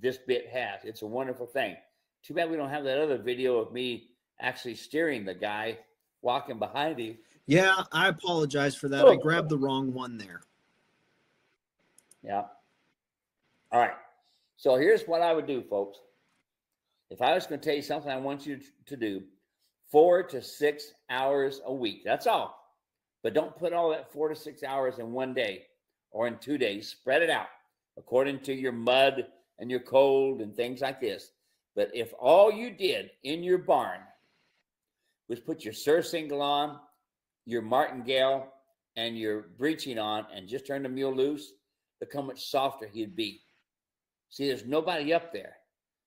this bit has. It's a wonderful thing. Too bad we don't have that other video of me actually steering the guy walking behind him. Yeah, I apologize for that. Oh. I grabbed the wrong one there. Yeah. All right. So here's what I would do, folks. If I was going to tell you something I want you to do, 4 to 6 hours a week. That's all. But don't put all that 4 to 6 hours in one day or in 2 days. Spread it out according to your mud and your cold and things like this. But if all you did in your barn was put your surcingle on, your martingale, and your breeching on, and just turn the mule loose, look how much softer he'd be. See, there's nobody up there.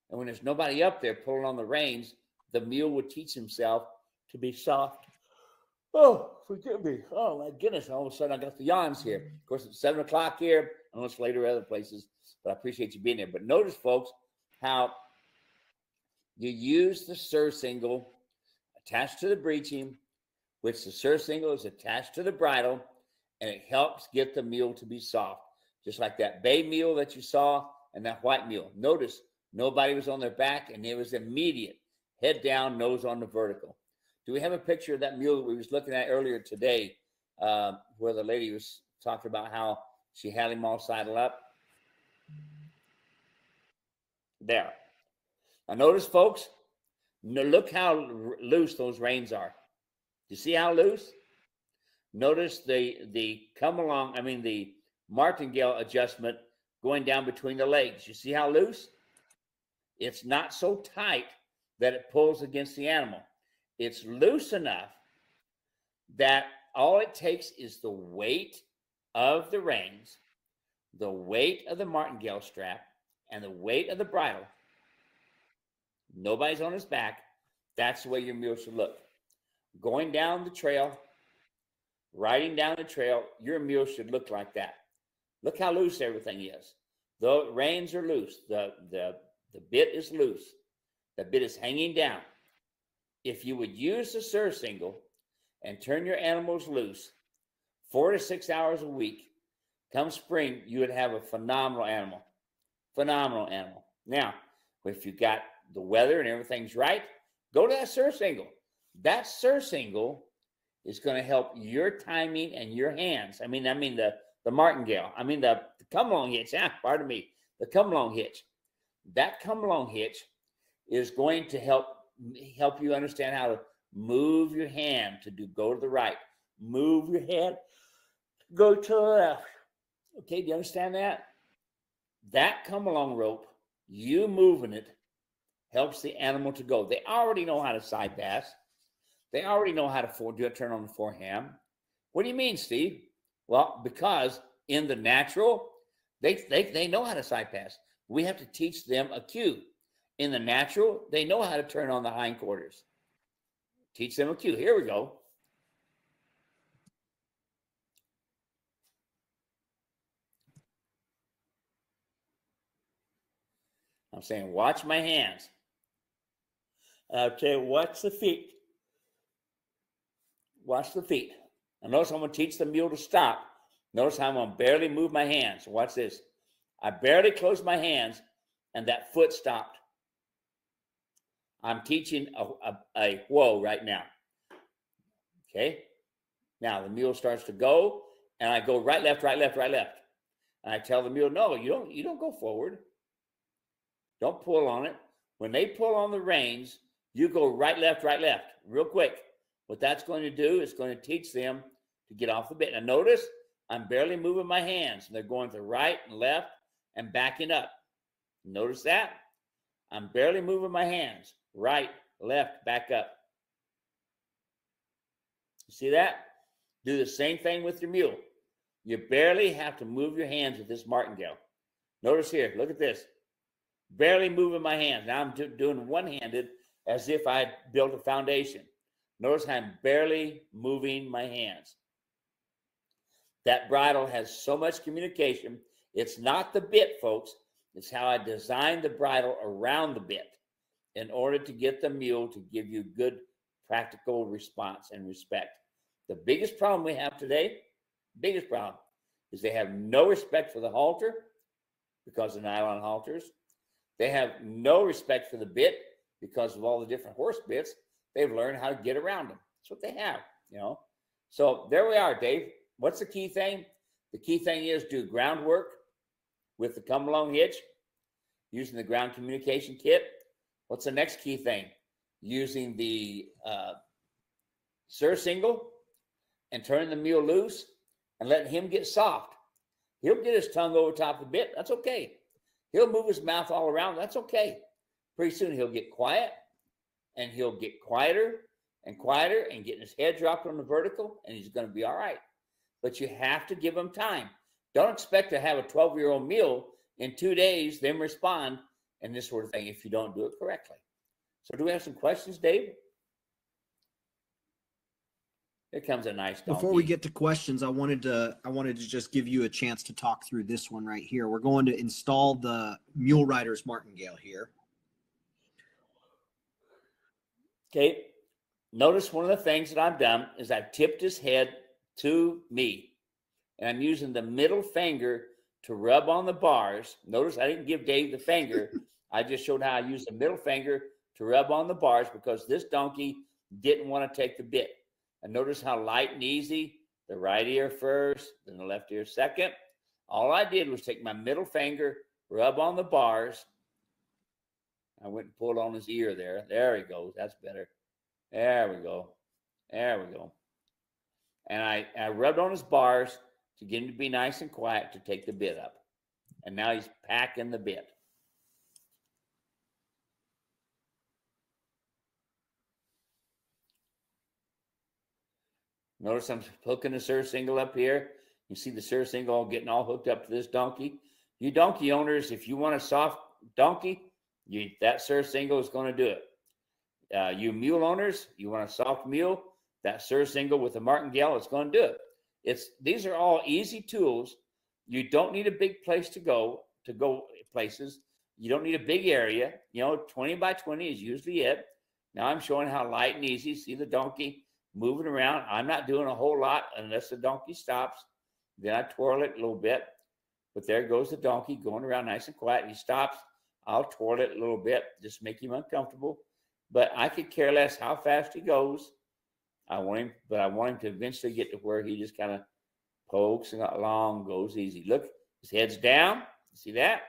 And when there's nobody up there pulling on the reins, the mule would teach himself to be soft. Oh, forgive me. Oh, my goodness. All of a sudden, I got the yawns here. Of course, it's 7 o'clock here, unless later other places. But I appreciate you being there. But notice, folks, how you use the surcingle attached to the breeching, which the surcingle is attached to the bridle, and it helps get the mule to be soft, just like that bay mule that you saw and that white mule. Notice nobody was on their back, and it was immediate. Head down, nose on the vertical. Do we have a picture of that mule that we was looking at earlier today where the lady was talking about how she had him all sidle up? There. Now notice, folks, look how loose those reins are. You see how loose? Notice the come-along, I mean the martingale adjustment going down between the legs. You see how loose? It's not so tight that it pulls against the animal. It's loose enough that all it takes is the weight of the reins, the weight of the martingale strap, and the weight of the bridle. Nobody's on his back. That's the way your mule should look. Going down the trail, riding down the trail, your mule should look like that. Look how loose everything is. The reins are loose. The bit is loose. The bit is hanging down. If you would use the surcingle and turn your animals loose 4 to 6 hours a week, come spring, you would have a phenomenal animal. Phenomenal animal. Now, if you got the weather and everything's right, go to that surcingle. That surcingle is going to help your timing and your hands. I mean the martingale. I mean the come-along hitch. Ah, pardon me. The come-along hitch. That come-along hitch is going to help you understand how to move your hand to go to the right, move your hand, go to the left. Okay, do you understand that? That come-along rope, you moving it, helps the animal to go. They already know how to side pass. They already know how to do a turn on the forehand. What do you mean, Steve? Well, because in the natural, they know how to side pass. We have to teach them a cue. In the natural, they know how to turn on the hindquarters. Teach them a cue. Here we go. I'm saying, watch my hands. I'll tell you, watch the feet. Watch the feet. And notice I'm going to teach the mule to stop Notice how I'm going to barely move my hands. Watch this. I barely closed my hands, and that foot stopped. I'm teaching a whoa right now. Okay? Now, the mule starts to go, and I go right, left, right, left, right, left. And I tell the mule, no, you don't go forward. Don't pull on it. When they pull on the reins, you go right, left, real quick. What that's going to do is going to teach them to get off the bit. Now, notice I'm barely moving my hands. They're going to right and left and backing up. Notice that? I'm barely moving my hands. Right, left, back up. You see that? Do the same thing with your mule. You barely have to move your hands with this martingale. Notice here, look at this. Barely moving my hands. Now I'm doing one-handed as if I built a foundation. Notice how I'm barely moving my hands. That bridle has so much communication. It's not the bit, folks. It's how I designed the bridle around the bit in order to get the mule to give you good practical response and respect. The biggest problem we have today, biggest problem, is they have no respect for the halter because of nylon halters. They have no respect for the bit because of all the different horse bits. They've learned how to get around them. That's what they have, you know. So there we are, Dave. What's the key thing? The key thing is do groundwork with the come-along hitch using the ground communication kit. What's the next key thing? Using the surcingle and turning the mule loose and letting him get soft. He'll get his tongue over top a bit. That's okay. He'll move his mouth all around. That's okay. Pretty soon he'll get quiet, and he'll get quieter and quieter and getting his head dropped on the vertical, and he's going to be all right. But you have to give him time. Don't expect to have a 12-year-old mule in 2 days, then respond, and this sort of thing if you don't do it correctly. So do we have some questions, Dave? Here comes a nice donkey. Before we get to questions, I wanted to just give you a chance to talk through this one right here. We're going to install the Mule Rider's Martingale here. Okay. Notice one of the things that I've done is I've tipped his head to me, and I'm using the middle finger to rub on the bars. Notice I didn't give Dave the finger. I just showed how I used the middle finger to rub on the bars because this donkey didn't want to take the bit. And notice how light and easy, the right ear first, then the left ear second. All I did was take my middle finger, rub on the bars. I went and pulled on his ear there. There he goes. That's better. There we go. There we go. And I rubbed on his bars to get him to be nice and quiet to take the bit up. And now he's packing the bit. Notice I'm hooking the surcingle up here. You see the surcingle getting all hooked up to this donkey. You donkey owners, if you want a soft donkey, that surcingle is going to do it. You mule owners, you want a soft mule, that surcingle with the martingale is going to do it. These are all easy tools. You don't need a big place to go places. You don't need a big area. You know, 20 by 20 is usually it. Now I'm showing how light and easy. See the donkey moving around. I'm not doing a whole lot unless the donkey stops. Then I twirl it a little bit. But there goes the donkey going around nice and quiet. He stops. I'll twirl it a little bit, just make him uncomfortable. But I could care less how fast he goes. I want him to eventually get to where he just kind of pokes and along, goes easy. Look, his head's down. You see that?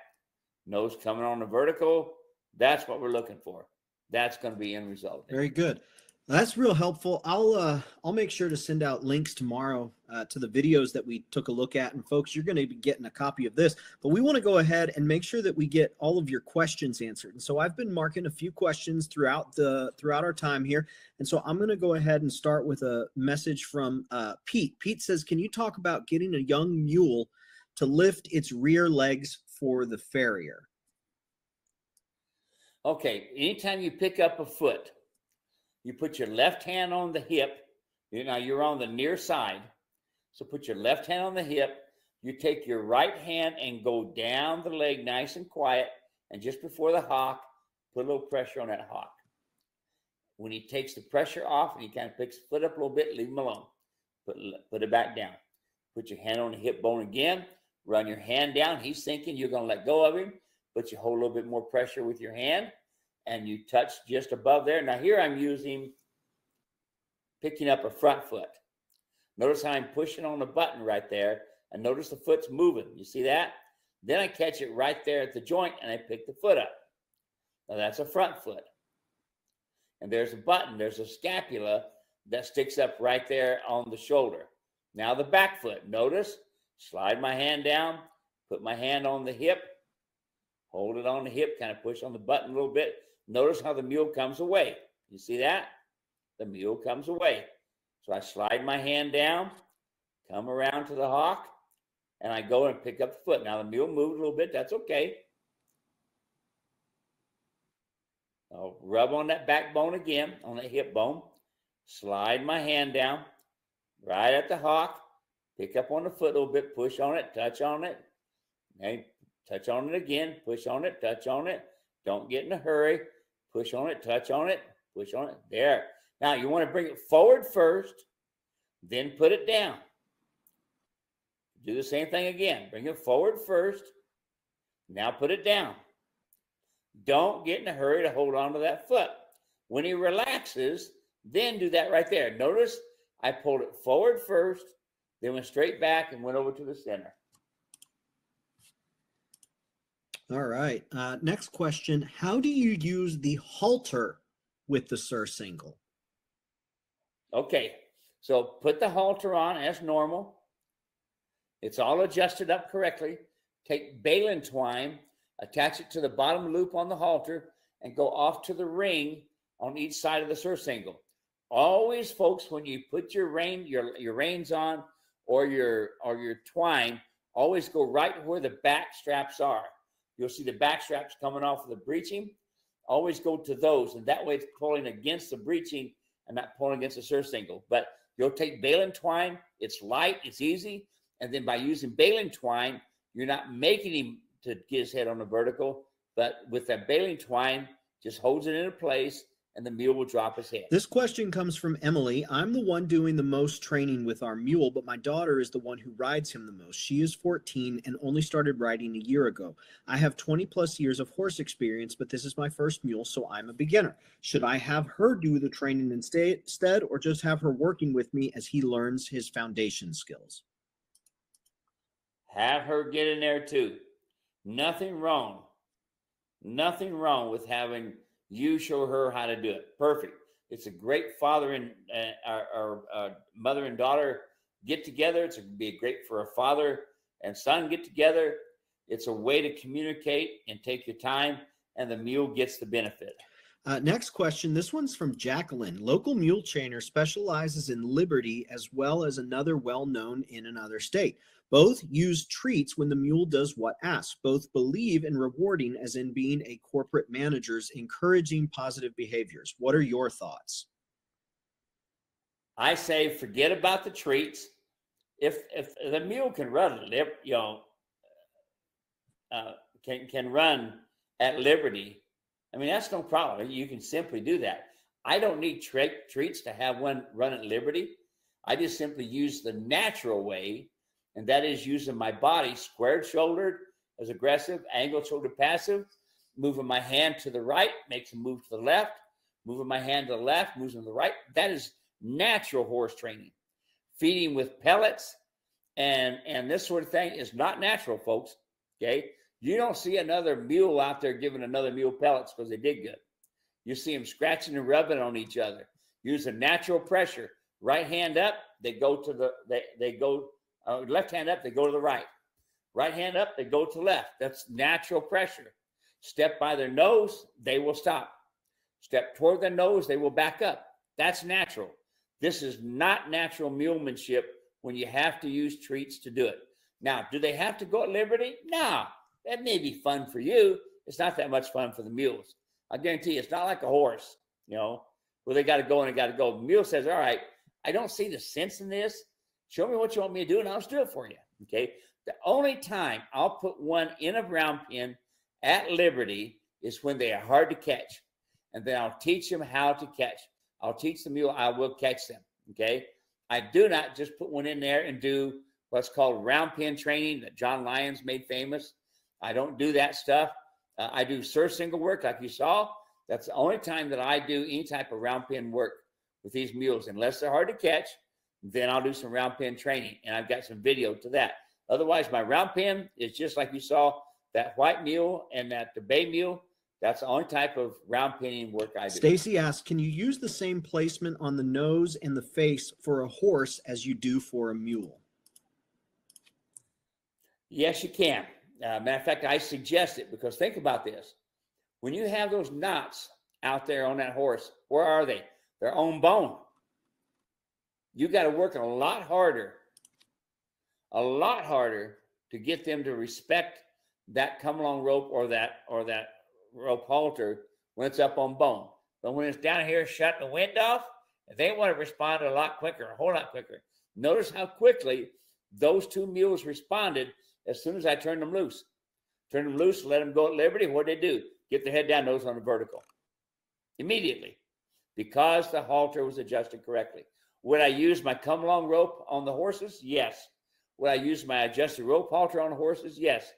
Nose coming on the vertical. That's what we're looking for. That's going to be end result. Very good. That's real helpful. I'll make sure to send out links tomorrow to the videos that we took a look at. And folks, you're going to be getting a copy of this, but we want to go ahead and make sure that we get all of your questions answered. And so I've been marking a few questions throughout our time here. And so I'm going to go ahead and start with a message from Pete. Pete says, can you talk about getting a young mule to lift its rear legs for the farrier? Okay. Anytime you pick up a foot, you put your left hand on the hip. Now you're on the near side. So put your left hand on the hip. You take your right hand and go down the leg nice and quiet. And just before the hock, put a little pressure on that hock. When he takes the pressure off and he kind of picks the foot up a little bit, leave him alone. Put it back down. Put your hand on the hip bone again. Run your hand down. He's thinking you're going to let go of him, but you hold a little bit more pressure with your hand, and you touch just above there. Now here I'm using picking up a front foot. Notice how I'm pushing on the button right there, and notice the foot's moving. You see that? Then I catch it right there at the joint, and I pick the foot up. Now that's a front foot. And there's a button. There's a scapula that sticks up right there on the shoulder. Now the back foot. Notice, slide my hand down, put my hand on the hip, hold it on the hip, kind of push on the button a little bit. Notice how the mule comes away. You see that? The mule comes away. So I slide my hand down, come around to the hock, and I go and pick up the foot. Now the mule moved a little bit. That's okay. I'll rub on that backbone again, on that hip bone. Slide my hand down, right at the hock. Pick up on the foot a little bit. Push on it. Touch on it. Okay. Touch on it again. Push on it. Touch on it. Don't get in a hurry. Push on it. Touch on it. Push on it. There. Now you want to bring it forward first, then put it down. Do the same thing again. Bring it forward first. Now put it down. Don't get in a hurry to hold on to that foot. When he relaxes, then do that right there. Notice I pulled it forward first, then went straight back and went over to the center. All right. Next question. How do you use the halter with the surcingle? Okay. So put the halter on as normal. It's all adjusted up correctly. Take baling twine, attach it to the bottom loop on the halter, and go off to the ring on each side of the surcingle. Always, folks, when you put your reins on or your twine, always go right where the back straps are. You'll see the back straps coming off of the breeching. Always go to those, and that way it's pulling against the breeching and not pulling against the surcingle. But you'll take baling twine. It's light. It's easy. And then by using baling twine, you're not making him to get his head on the vertical, but with that baling twine, just holds it into place, and the mule will drop his head. This question comes from Emily. I'm the one doing the most training with our mule, but my daughter is the one who rides him the most. She is 14 and only started riding a year ago. I have 20 plus years of horse experience, but this is my first mule, so I'm a beginner. Should I have her do the training instead, or just have her working with me as he learns his foundation skills? Have her get in there too. Nothing wrong. Nothing wrong with having you show her how to do it. Perfect. It's a great father and mother and daughter get together. It's going to be great for a father and son get together. It's a way to communicate and take your time, and the mule gets the benefit. Next question. This one's from Jacqueline. Local mule trainer specializes in Liberty as well as another well-known in another state. Both use treats when the mule does what asked. Both believe in rewarding, as in being a corporate manager's encouraging positive behaviors. What are your thoughts? I say forget about the treats. If the mule can run, you know, can run at Liberty, I mean, that's no problem. You can simply do that. I don't need treats to have one run at Liberty. I just simply use the natural way. And that is using my body squared-shouldered as aggressive, angled-shouldered passive, moving my hand to the right, makes a move to the left, moving my hand to the left, moves to the right. That is natural horse training. Feeding with pellets and this sort of thing is not natural, folks, okay? You don't see another mule out there giving another mule pellets because they did good. You see them scratching and rubbing on each other, using natural pressure. Right hand up, they go to the left hand up, they go to the right. Right hand up, they go to left. That's natural pressure. Step by their nose, they will stop. Step toward their nose, they will back up. That's natural. This is not natural mulemanship when you have to use treats to do it. Now, do they have to go at Liberty? No. That may be fun for you. It's not that much fun for the mules. I guarantee you, it's not like a horse, you know, where they got to go and they got to go. The mule says, all right, I don't see the sense in this. Show me what you want me to do, and I'll just do it for you, okay? The only time I'll put one in a round pen at Liberty is when they are hard to catch, and then I'll teach them how to catch. I'll teach the mule I will catch them, okay? I do not just put one in there and do what's called round pin training that John Lyons made famous. I don't do that stuff. I do surcingle work, like you saw. That's the only time that I do any type of round pin work with these mules. Unless they're hard to catch, then I'll do some round pin training, and I've got some video to that. Otherwise, my round pin is just like you saw that white mule and that the bay mule. That's the only type of round pinning work I do. Stacy asks, can you use the same placement on the nose and the face for a horse as you do for a mule? Yes, you can. Matter of fact, I suggest it, because think about this. When you have those knots out there on that horse, where are they? They're on bone. You got to work a lot harder to get them to respect that come-along rope or that rope halter when it's up on bone. But when it's down here shutting the wind off, they want to respond a whole lot quicker. Notice how quickly those two mules responded as soon as I turned them loose. Turn them loose, let them go at liberty. What did they do? Get their head down, nose on the vertical. Immediately. Because the halter was adjusted correctly. Would I use my come-along rope on the horses? Yes. Would I use my adjusted rope halter on the horses? Yes.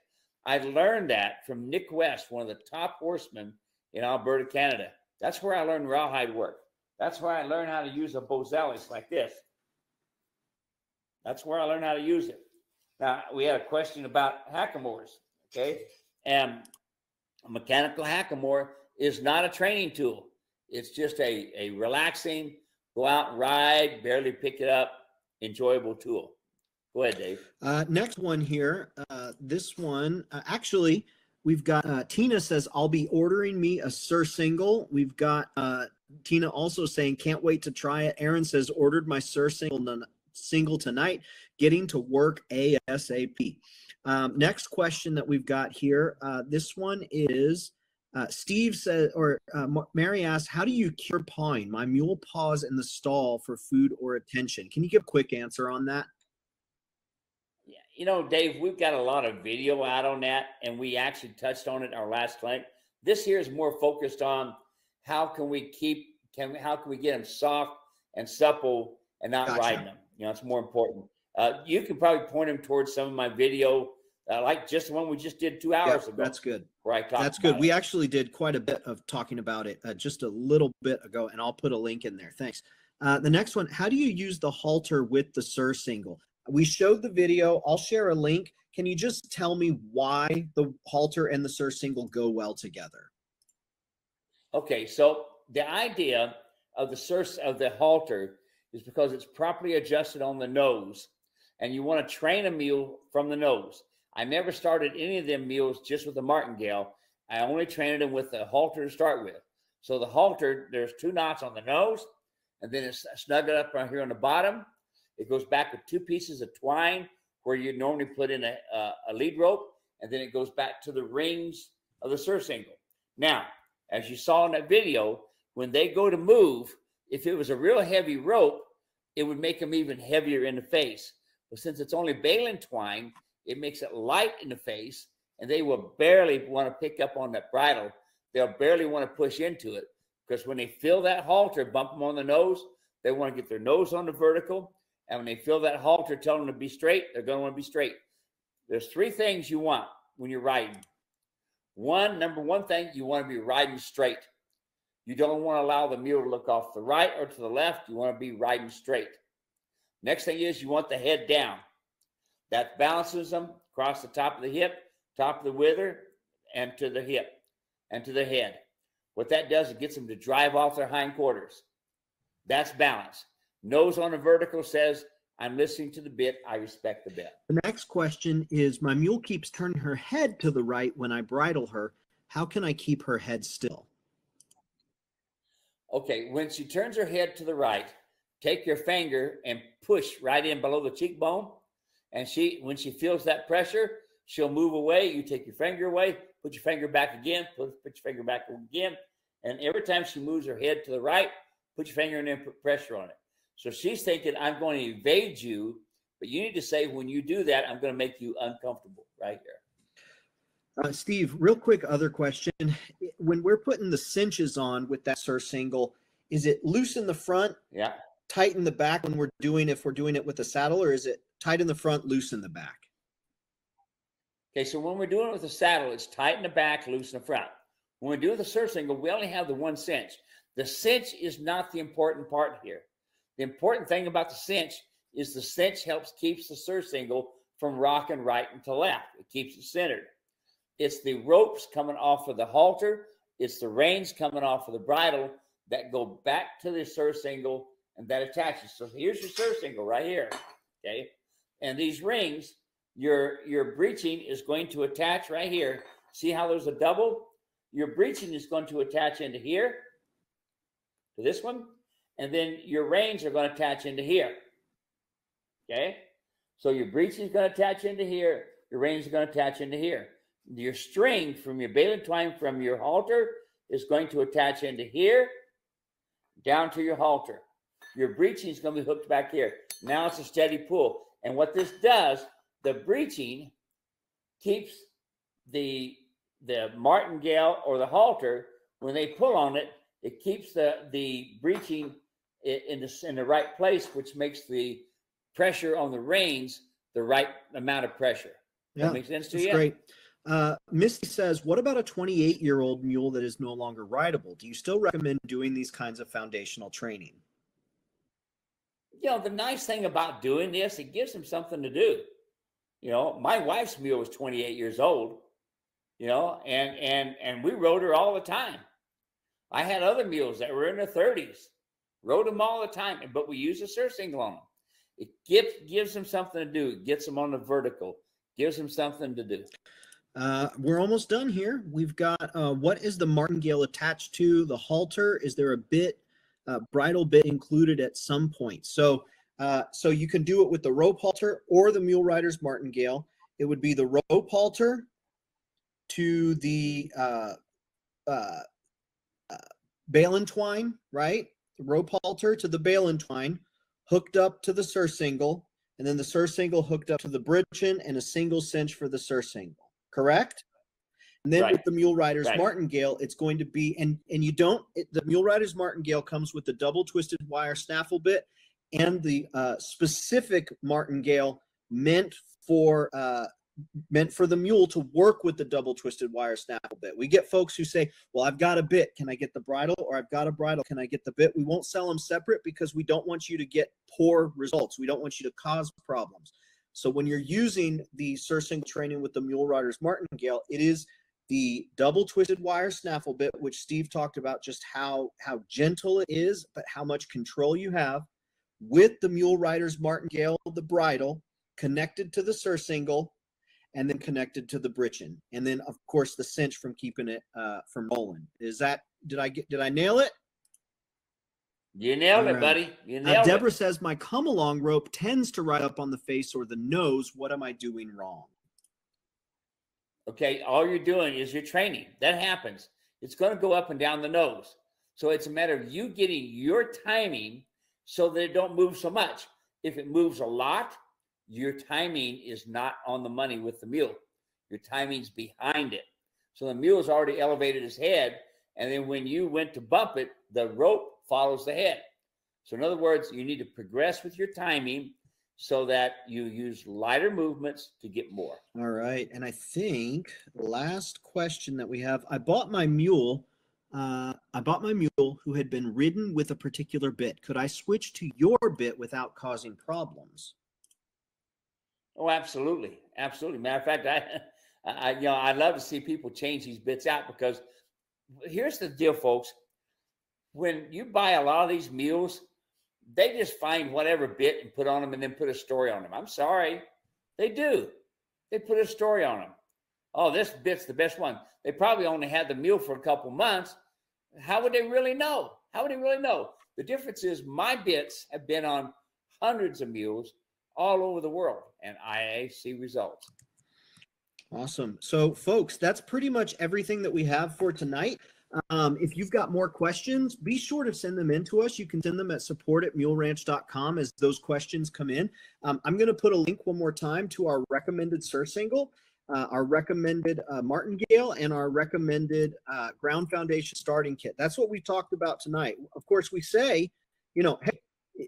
I learned that from Nick West, one of the top horsemen in Alberta, Canada. That's where I learned rawhide work. That's where I learned how to use a bozzalis like this. That's where I learned how to use it. Now, we had a question about hackamores, okay? And a mechanical hackamore is not a training tool. It's just a relaxing, go out and ride, barely pick it up, enjoyable tool. Go ahead, Dave. Next one here. This one, actually, we've got Tina says, I'll be ordering me a surcingle. We've got Tina also saying, can't wait to try it. Aaron says, ordered my surcingle tonight, getting to work ASAP. Next question that we've got here. This one is Steve says, or Mary asks, how do you cure pawing? My mule paws in the stall for food or attention. Can you give a quick answer on that? You know, Dave, we've got a lot of video out on that, and we actually touched on it in our last clinic. This here is more focused on how can we get them soft and supple and not riding them. You know, it's more important. You can probably point them towards some of my video, like just the one we just did 2 hours ago. That's good. Where I talked that's good. We actually did quite a bit of talking about it just a little bit ago, and I'll put a link in there. Thanks. The next one, how do you use the halter with the surcingle? We showed the video. I'll share a link. Can you just tell me why the halter and the surcingle go well together? Okay, so the idea of the halter is because it's properly adjusted on the nose, and you want to train a mule from the nose. I never started any of them mules just with the martingale. I only trained them with the halter to start with. So the halter, there's two knots on the nose, and then it's snugged up right here on the bottom. It goes back with two pieces of twine where you normally put in a lead rope, and then it goes back to the rings of the surcingle. Now, as you saw in that video, when they go to move, if it was a real heavy rope, it would make them even heavier in the face. But since it's only baling twine, it makes it light in the face, and they will barely want to pick up on that bridle. They'll barely want to push into it, because when they feel that halter bump them on the nose, they want to get their nose on the vertical. And when they feel that halter tell them to be straight, they're going to want to be straight. There's three things you want when you're riding. Number one thing, you want to be riding straight. You don't want to allow the mule to look off to the right or to the left. You want to be riding straight. Next thing is you want the head down. That balances them across the top of the hip, top of the wither, and to the hip, and to the head. What that does, it gets them to drive off their hindquarters. That's balance. Nose on a vertical says, I'm listening to the bit. I respect the bit. The next question is, my mule keeps turning her head to the right when I bridle her. How can I keep her head still? Okay, when she turns her head to the right, take your finger and push right in below the cheekbone. And when she feels that pressure, she'll move away. You take your finger away, put your finger back again, put your finger back again. And every time she moves her head to the right, put your finger in there and put pressure on it. So she's thinking, I'm going to evade you, but you need to say, when you do that, I'm going to make you uncomfortable right here. Steve, real quick, other question. When we're putting the cinches on with that surcingle, is it loose in the front? Yeah. tight in the back when we're doing, if we're doing it with a saddle, or is it tight in the front, loose in the back? Okay, so when we're doing it with a saddle, it's tight in the back, loose in the front. When we do with the surcingle, we only have the one cinch. The cinch is not the important part here. The important thing about the cinch is the cinch keeps the surcingle from rocking right and to left. It keeps it centered. It's the ropes coming off of the halter. It's the reins coming off of the bridle that go back to the surcingle and that attaches. So here's your surcingle right here, okay? And these rings, your breeching is going to attach right here. See how there's a double? Your breeching is going to attach into here, to this one, and then your reins are going to attach into here, okay? So your breeching is going to attach into here. Your reins are going to attach into here. Your string from your bailing twine from your halter is going to attach into here, down to your halter. Your breeching is going to be hooked back here. Now it's a steady pull. And what this does, the breeching keeps the martingale or the halter, when they pull on it, it keeps the breeching in the right place, which makes the pressure on the reins the right amount of pressure. Yeah, that makes sense to you? That's great. Misty says, what about a 28-year-old mule that is no longer rideable? Do you still recommend doing these kinds of foundational training? You know, the nice thing about doing this, it gives them something to do. You know, my wife's mule was 28 years old, you know, and we rode her all the time. I had other mules that were in their 30s, rode them all the time, but we used a surcingle on them. It gives them something to do. It gets them on the vertical, gives them something to do. We're almost done here. We've got, what is the martingale attached to? The halter? Is there a bit, bridle bit included at some point? So, so you can do it with the rope halter or the mule rider's martingale. It would be the rope halter to the, bailing twine, right? The rope halter to the bailing twine hooked up to the surcingle, and then the surcingle hooked up to the breeching and a single cinch for the surcingle. Correct? And then with the mule rider's martingale, it's going to be, and you don't, the mule rider's martingale comes with the double twisted wire snaffle bit and the specific martingale meant for the mule to work with the double twisted wire snaffle bit. We get folks who say, well, I've got a bit, can I get the bridle? Or I've got a bridle, can I get the bit? We won't sell them separate because we don't want you to get poor results. We don't want you to cause problems. So when you're using the surcingle training with the mule rider's martingale, it is the double twisted wire snaffle bit, which Steve talked about, just how gentle it is, but how much control you have with the mule rider's martingale, the bridle connected to the surcingle and then connected to the breeching. And then of course the cinch from keeping it from rolling. Is that, did I nail it? You nailed it, buddy. You nailed it. Deborah says, my come-along rope tends to ride up on the face or the nose. What am I doing wrong? Okay, all you're doing is you're training. That happens. It's going to go up and down the nose. So it's a matter of you getting your timing so that it don't move so much. If it moves a lot, your timing is not on the money with the mule. Your timing's behind it. So the mule's already elevated his head, and then when you went to bump it, the rope follows the head. So in other words, you need to progress with your timing so that you use lighter movements to get more. All right. And I think last question that we have, I bought my mule who had been ridden with a particular bit. Could I switch to your bit without causing problems? Oh, absolutely. Absolutely. Matter of fact, I you know, I love to see people change these bits out because here's the deal, folks. When you buy a lot of these mules, they just find whatever bit and put on them and then put a story on them. I'm sorry. They do. They put a story on them. Oh, this bit's the best one. They probably only had the mule for a couple months. How would they really know? How would they really know? The difference is my bits have been on hundreds of mules all over the world, and I see results. Awesome. So, folks, that's pretty much everything that we have for tonight. If you've got more questions, be sure to send them in to us. You can send them at support@muleranch.com as those questions come in. I'm going to put a link one more time to our recommended surcingle, our recommended martingale, and our recommended ground foundation starting kit. That's what we talked about tonight. Of course, we say, you know, hey,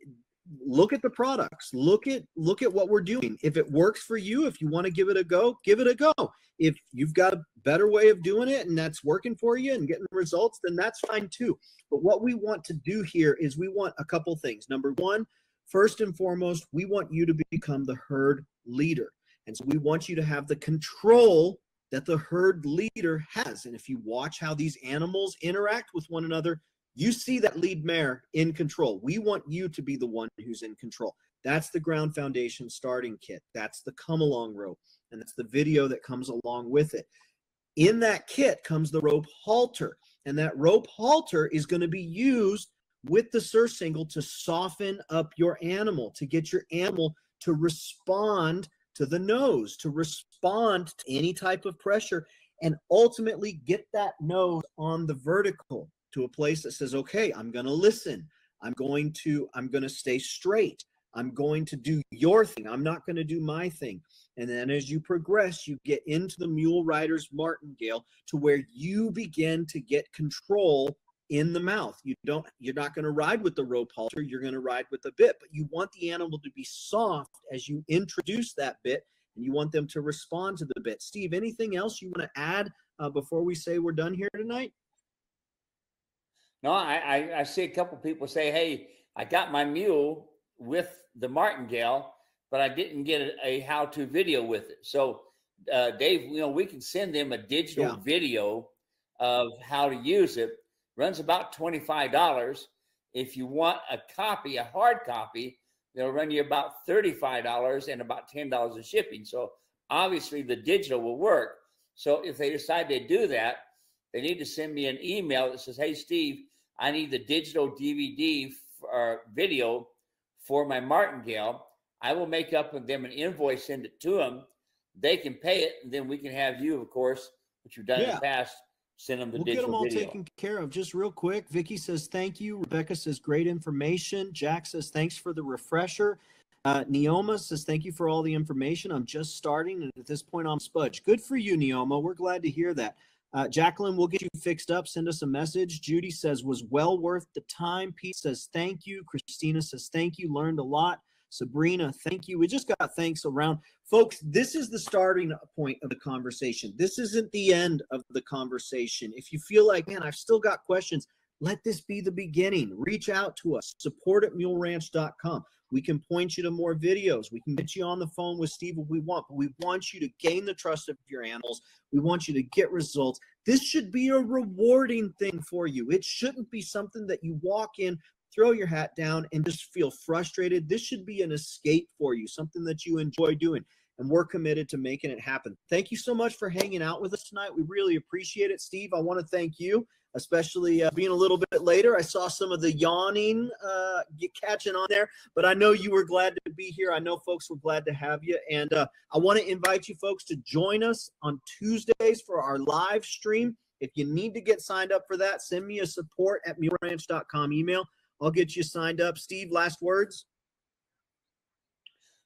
look at the products, look at what we're doing. If it works for you, if you want to give it a go, give it a go. If you've got a better way of doing it and that's working for you and getting the results, then that's fine too. But what we want to do here is we want a couple things. Number one, first and foremost, we want you to become the herd leader. And so we want you to have the control that the herd leader has. And if you watch how these animals interact with one another, you see that lead mare in control. We want you to be the one who's in control. That's the ground foundation starting kit. That's the come-along rope. And that's the video that comes along with it. In that kit comes the rope halter. And that rope halter is going to be used with the surcingle to soften up your animal, to get your animal to respond to the nose, to respond to any type of pressure, and ultimately get that nose on the vertical, to a place that says, okay, I'm going to listen. I'm going to stay straight. I'm going to do your thing. I'm not going to do my thing. And then as you progress, you get into the mule rider's martingale to where you begin to get control in the mouth. You're not going to ride with the rope halter. You're going to ride with the bit, but you want the animal to be soft as you introduce that bit, and you want them to respond to the bit. Steve, anything else you want to add before we say we're done here tonight? No, I see a couple people say, hey, I got my mule with the martingale, but I didn't get a how-to video with it. So, Dave, you know, we can send them a digital video of how to use it. Runs about $25. If you want a copy, a hard copy, they'll run you about $35 and about $10 in shipping. So, obviously, the digital will work. So, if they decide to do that, they need to send me an email that says, hey, Steve, I need the digital DVD or video for my martingale. I will make up with them an invoice, send it to them. They can pay it, and then we can have you, of course, which you've done in the past, send them the digital video. We'll get them all taken care of. Just real quick, Vicki says, thank you. Rebecca says, great information. Jack says, thanks for the refresher. Neoma says, thank you for all the information. I'm just starting, and at this point, I'm spudge. Good for you, Neoma. We're glad to hear that. Jacqueline, we'll get you fixed up. Send us a message. Judy says, was well worth the time. Pete says, thank you. Christina says, thank you. Learned a lot. Sabrina, thank you. We just got thanks around. Folks, this is the starting point of the conversation. This isn't the end of the conversation. If you feel like, man, I've still got questions, let this be the beginning. Reach out to us. support@muleranch.com. We can point you to more videos. We can get you on the phone with Steve if we want, but we want you to gain the trust of your animals. We want you to get results. This should be a rewarding thing for you. It shouldn't be something that you walk in, throw your hat down, and just feel frustrated. This should be an escape for you, something that you enjoy doing, and we're committed to making it happen. Thank you so much for hanging out with us tonight. We really appreciate it. Steve, I want to thank you, especially being a little bit later. I saw some of the yawning catching on there, but I know you were glad to be here. I know folks were glad to have you, and I want to invite you folks to join us on Tuesdays for our live stream. If you need to get signed up for that, send me a support@muleranch.com email. I'll get you signed up. Steve, last words?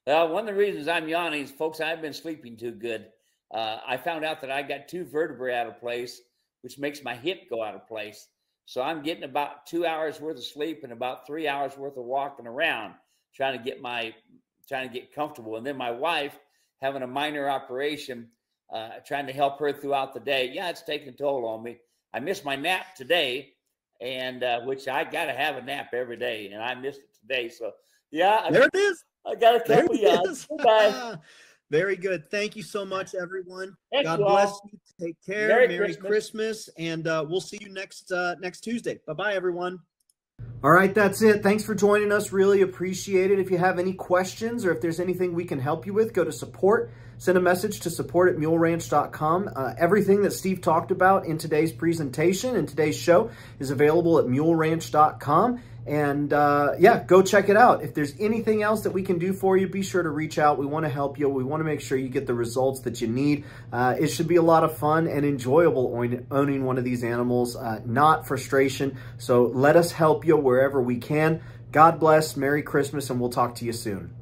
Well, one of the reasons I'm yawning is, folks, I've been sleeping too good. I found out that I got two vertebrae out of place, which makes my hip go out of place. So I'm getting about 2 hours worth of sleep and about 3 hours worth of walking around, trying to get comfortable. And then my wife having a minor operation, trying to help her throughout the day. Yeah, it's taking a toll on me. I missed my nap today, and which I got to have a nap every day, and I missed it today. So yeah, there it is. I got a couple yards. Bye. Very good. Thank you so much, everyone. Thanks, God bless you. Take care. Merry Christmas. And we'll see you next Tuesday. Bye-bye, everyone. All right, that's it. Thanks for joining us. Really appreciate it. If you have any questions or if there's anything we can help you with, go to support. Send a message to support@muleranch.com. Everything that Steve talked about in today's presentation and today's show is available at muleranch.com. And yeah, go check it out. If there's anything else that we can do for you, be sure to reach out. We want to help you. We want to make sure you get the results that you need. It should be a lot of fun and enjoyable owning one of these animals, not frustration. So let us help you wherever we can. God bless. Merry Christmas, and we'll talk to you soon.